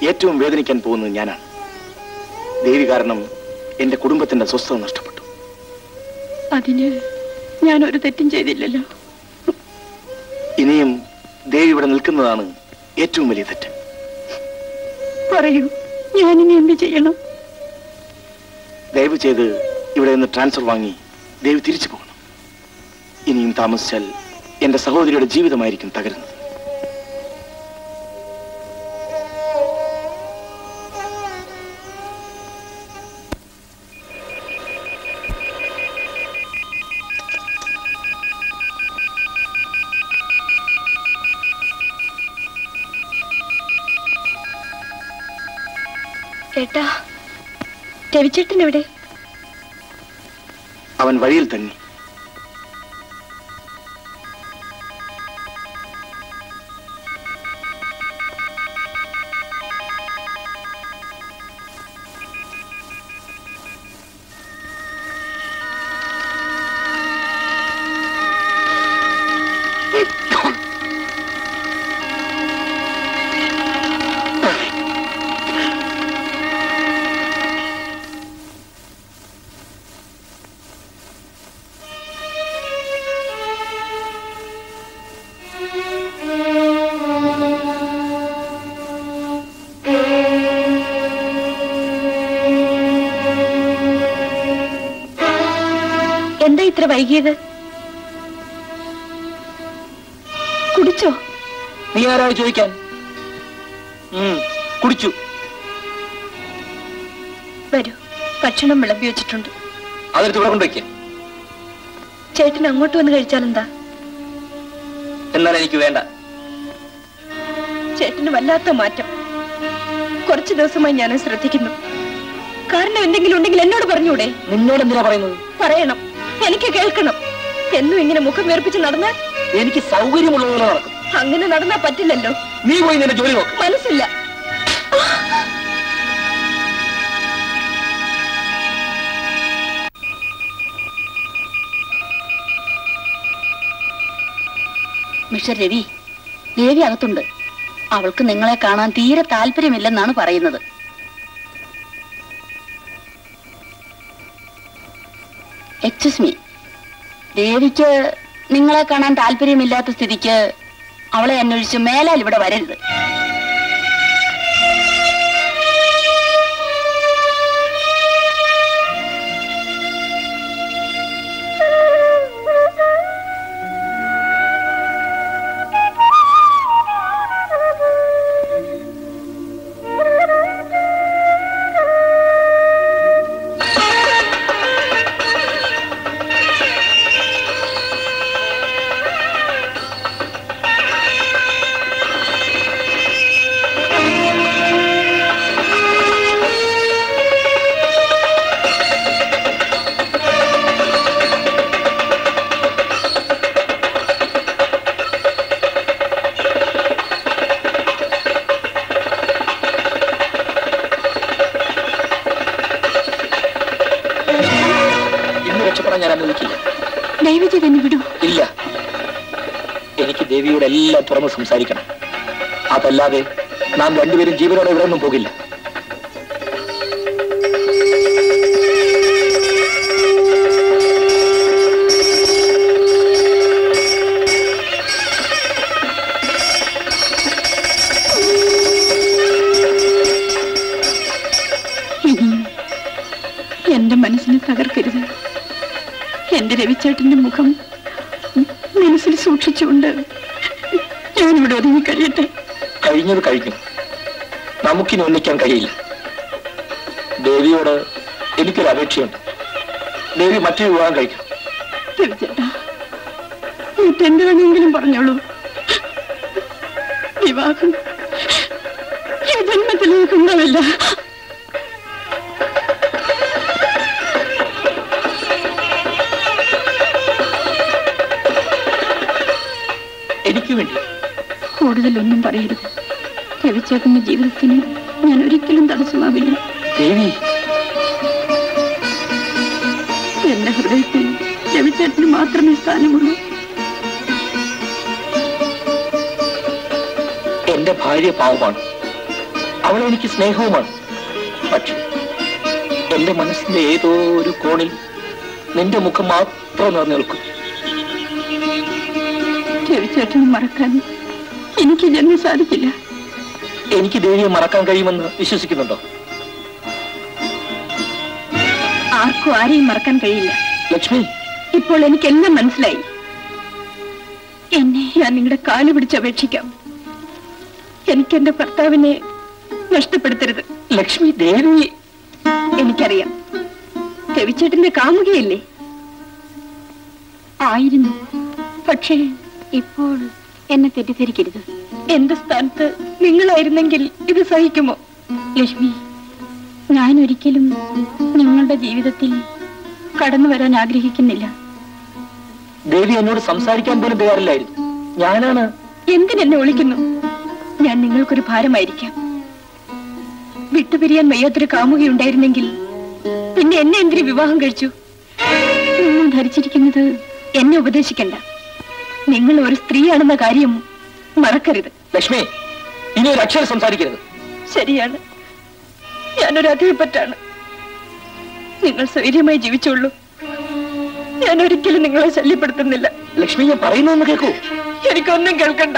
ഏറ്റവും വേദനിക്കാൻ പോകുന്നത് ഞാനാണ്. ദേവി കാരണം എന്റെ കുടുംബത്തിന്റെ സ്വസ്ഥത നഷ്ടപ്പെട്ടു. അതിന് ഞാൻ ഒരു തെറ്റും ചെയ്തില്ലല്ലോ. ഇനിയും ദേവി ഇവിടെ നിൽക്കുന്നതാണ് ഏറ്റവും വലിയ തെറ്റ്. പറയൂ, ഞാനിനി എന്ത് ചെയ്യണം? ദയവ് ചെയ്ത് ഇവിടെ നിന്ന് ട്രാൻസ്ഫർ വാങ്ങി ദേവി തിരിച്ചു പോകണം. ഇനിയും താമസിച്ചാൽ എന്റെ സഹോദരിയുടെ ജീവിതമായിരിക്കും തകരുന്നത്. ചേട്ടാ, രവിച്ചേട്ടൻ എവിടെ? അവൻ വഴിയിൽ തങ്ങി. വൈകിയത് കുടിച്ചോ? നീ ആരാ ചോദിക്കാൻ? കുടിച്ചു. വരൂ, ഭക്ഷണം വിളമ്പി വെച്ചിട്ടുണ്ട്. ചേട്ടൻ അങ്ങോട്ട് വന്ന് കഴിച്ചാലെന്താ? എന്നാൽ എനിക്ക് വേണ്ട. ചേട്ടന് വല്ലാത്ത മാറ്റം. കുറച്ചു ദിവസമായി ഞാൻ ശ്രദ്ധിക്കുന്നു. കാരണം എന്തെങ്കിലും ഉണ്ടെങ്കിൽ എന്നോട് പറഞ്ഞൂടെ? നിന്നോട് എന്തിനാ പറയുന്നത്? പറയണം, എനിക്ക് കേൾക്കണം. എന്നും ഇങ്ങനെ മുഖം വീർപ്പിച്ച് നടന്നാൽ എനിക്ക് സൗകര്യമുള്ളതുപോലെ നടക്കും. അങ്ങനെ നടന്നാ പറ്റില്ലല്ലോ. നീ പോയി നിന്റെ ജോലി നോക്ക്. മനസ്സില്ല. മിസ്റ്റർ രവി, ദേവി അകത്തുണ്ട്. അവൾക്ക് നിങ്ങളെ കാണാൻ തീരെ താല്പര്യമില്ലെന്നാണ് പറയുന്നത്. എക്സ്ക്യൂസ് മീ, ദേവിക്ക് നിങ്ങളെ കാണാൻ താല്പര്യമില്ലാത്ത സ്ഥിതിക്ക് അവളെ അന്വേഷിച്ച് മേലാൽ ഇവിടെ വരരുത്. എല്ലാം തുറന്ന് സംസാരിക്കണം. അതല്ലാതെ നാം രണ്ടുപേരും ജീവനോടെ ഇവിടെ ഒന്നും പോകില്ല. എന്റെ മനസ്സിനെ തകർക്കരുത്. എന്റെ രവിച്ചേട്ടന്റെ മുഖം മനസ്സിൽ സൂക്ഷിച്ചുകൊണ്ട് ഞാനിവിടെ ഒതുങ്ങി കഴിയട്ടെ. കഴിഞ്ഞത് കഴിഞ്ഞു. നമുക്കിനി ഒന്നിക്കാൻ കഴിയില്ല. ദേവിയോട് എനിക്കൊരു അപേക്ഷയുണ്ട്. ദേവി മറ്റൊരു വിവാഹം കഴിക്കും. തീർച്ചയായിട്ടും എന്ത് വേണമെങ്കിലും പറഞ്ഞോളൂ. വിവാഹം ഈ ജന്മത്തിലേക്ക് ഉണ്ടാവില്ല. എനിക്ക് വേണ്ടി കൂടുതലൊന്നും പറയരുത്. രവിച്ചേട്ടന്റെ ജീവിതത്തിന് ഞാൻ ഒരിക്കലും തടസ്സമാവില്ല. എന്റെ ഹൃദയത്തിൽ രവിച്ചേട്ടന് മാത്രമേ സ്ഥാനമുള്ളൂ. എന്റെ ഭാര്യ പാവമാണ്. അവളെനിക്ക് സ്നേഹവുമാണ്. പക്ഷേ എന്റെ മനസ്സിന്റെ ഏതോ ഒരു കോണിൽ നിന്റെ മുഖം മാത്രം നിറഞ്ഞു നിൽക്കും. രവിച്ചേട്ടന് മറക്കാൻ എനിക്ക് ജന്മം സാധിക്കില്ല. എനിക്ക് ദേവിയെ മറക്കാൻ കഴിയുമെന്ന് വിശ്വസിക്കുന്നുണ്ടോ? ആർക്കും ആരെയും മറക്കാൻ കഴിയില്ല ലക്ഷ്മി. ഇപ്പോൾ എനിക്കെല്ലാം മനസ്സിലായി. എന്നെ ഞാൻ നിങ്ങളുടെ കാല് പിടിച്ച് അപേക്ഷിക്കാം. എനിക്ക് എന്റെ ഭർത്താവിനെ നഷ്ടപ്പെടുത്തരുത് ലക്ഷ്മി. ദേവി എനിക്കറിയാം. രവിച്ചേട്ടന്റെ കാമുകയല്ലേ ആയിരുന്നു. പക്ഷേ ഇപ്പോൾ എന്നെ തെറ്റിദ്ധരിക്കരുത്. എന്റെ സ്ഥാനത്ത് നിങ്ങളായിരുന്നെങ്കിൽ ഇത് സഹിക്കുമോ ലക്ഷ്മി? ഞാനൊരിക്കലും നിങ്ങളുടെ ജീവിതത്തിൽ കടന്നു വരാൻ ആഗ്രഹിക്കുന്നില്ല. ദേവി എന്നോട് സംസാരിക്കാൻ പോലും തയ്യാറില്ലായിരുന്നു. ഞാനാണ്. എന്തിനെന്നെ ഒളിക്കുന്നു? ഞാൻ നിങ്ങൾക്കൊരു ഭാരമായിരിക്കാം. വിട്ടുപിരിയാൻ വയ്യാത്തൊരു കാമുകയുണ്ടായിരുന്നെങ്കിൽ പിന്നെ എന്നെ എന്തിന് വിവാഹം കഴിച്ചു? നിങ്ങൾ ധരിച്ചിരിക്കുന്നത് എന്നെ ഉപദേശിക്കണ്ട. നിങ്ങൾ ഒരു സ്ത്രീയാണെന്ന കാര്യം മറക്കരുത്. ലക്ഷ്മി, ഇനി ഒരു അക്ഷരം സംസാരിക്കരുത്. ശരിയാണ്, ഞാനൊരു അധികപ്പറ്റാണ്. നിങ്ങൾ സ്വൈര്യമായി ജീവിച്ചോളൂ. ഞാൻ ഒരിക്കലും നിങ്ങളെ ശല്യപ്പെടുത്തുന്നില്ല. ലക്ഷ്മി, ഞാൻ പറയുന്നതെന്ന് കേൾക്കൂ. എനിക്കൊന്നും കേൾക്കണ്ട.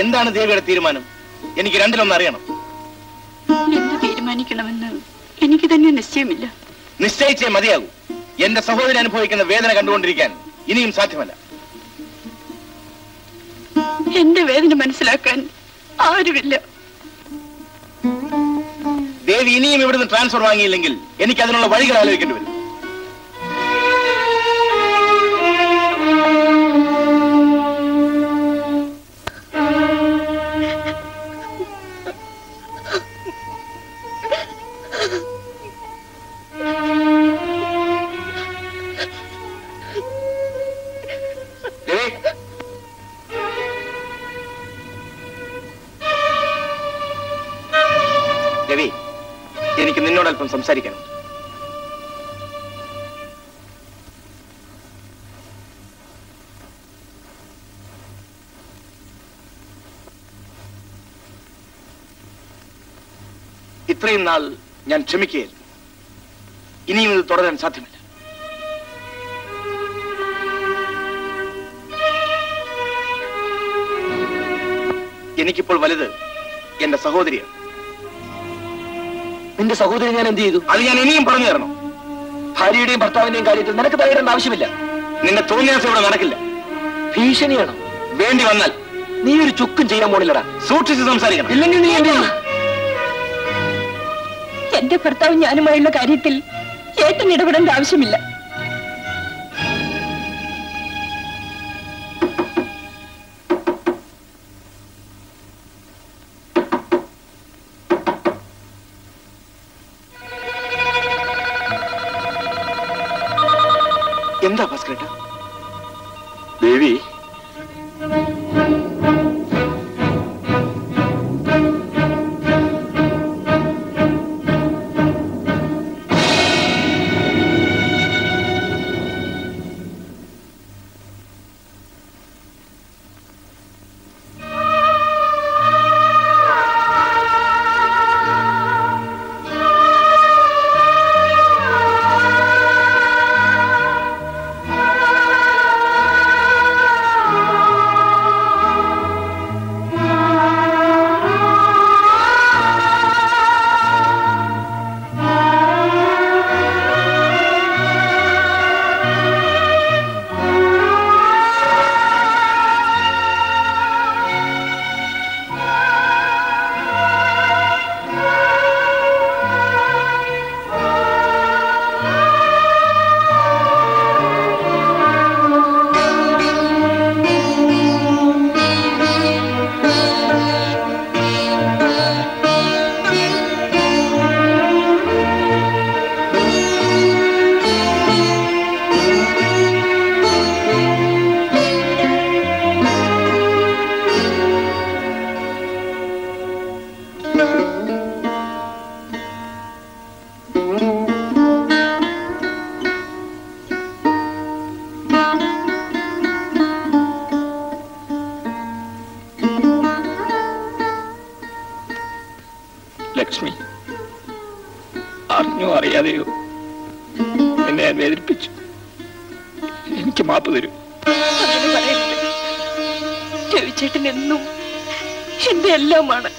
എന്താണ് ദേവിയുടെ തീരുമാനം? എനിക്ക് രണ്ടിലൊന്നും അറിയണം. എന്ത് തീരുമാനിക്കണമെന്ന് എനിക്ക് തന്നെ നിശ്ചയമില്ല. നിശ്ചയിച്ചേ മതിയാകൂ. എന്റെ സഹോദരൻ അനുഭവിക്കുന്ന വേദന കണ്ടുകൊണ്ടിരിക്കാൻ ഇനിയും സാധ്യമല്ല. എന്റെ വേദന മനസ്സിലാക്കാൻ ആരുമില്ല. ദേവി ഇനിയും ഇവിടുന്ന് ട്രാൻസ്ഫർ വാങ്ങിയില്ലെങ്കിൽ എനിക്ക് അതിനുള്ള വഴികൾ ആലോചിക്കേണ്ടി വരും. സംസാരിക്കണം. ഇത്രയും നാൾ ഞാൻ ക്ഷമിക്കുകയായിരുന്നു. ഇനിയും ഇത് തുടരാൻ സാധ്യമല്ല. എനിക്കിപ്പോൾ വലുത് എന്റെ സഹോദരിയാണ്. നിന്റെ സഹോദരൻ ഞാൻ എന്ത് ചെയ്തു? അത് ഞാൻ ഇനിയും പറഞ്ഞു തരണം. ഭാര്യയുടെയും ഭർത്താവിന്റെയും കാര്യത്തിൽ നിനക്ക് തയ്യാറേണ്ട ആവശ്യമില്ല. നിന്റെ തോന്നിയാസം ഇവിടെ നടക്കില്ല. ഭീഷണിയാണോ? വേണ്ടി വന്നാൽ. നീ ഒരു ചുക്കും ചെയ്യാൻ പോണില്ലടാ. സൂക്ഷിച്ച് സംസാരിക്കണം, ഇല്ലെങ്കിൽ നീ എന്ത് ചെയ്യണം? എന്റെ ഭർത്താവ് ഞാനുമായുള്ള കാര്യത്തിൽ ഏട്ടൻ ഇടപെടേണ്ട ആവശ്യമില്ല. എന്താ ഭാസ്കരേട്ടാ? ദേവി രവിചേട്ടൻ എന്നും എന്റെ എല്ലാമാണ്.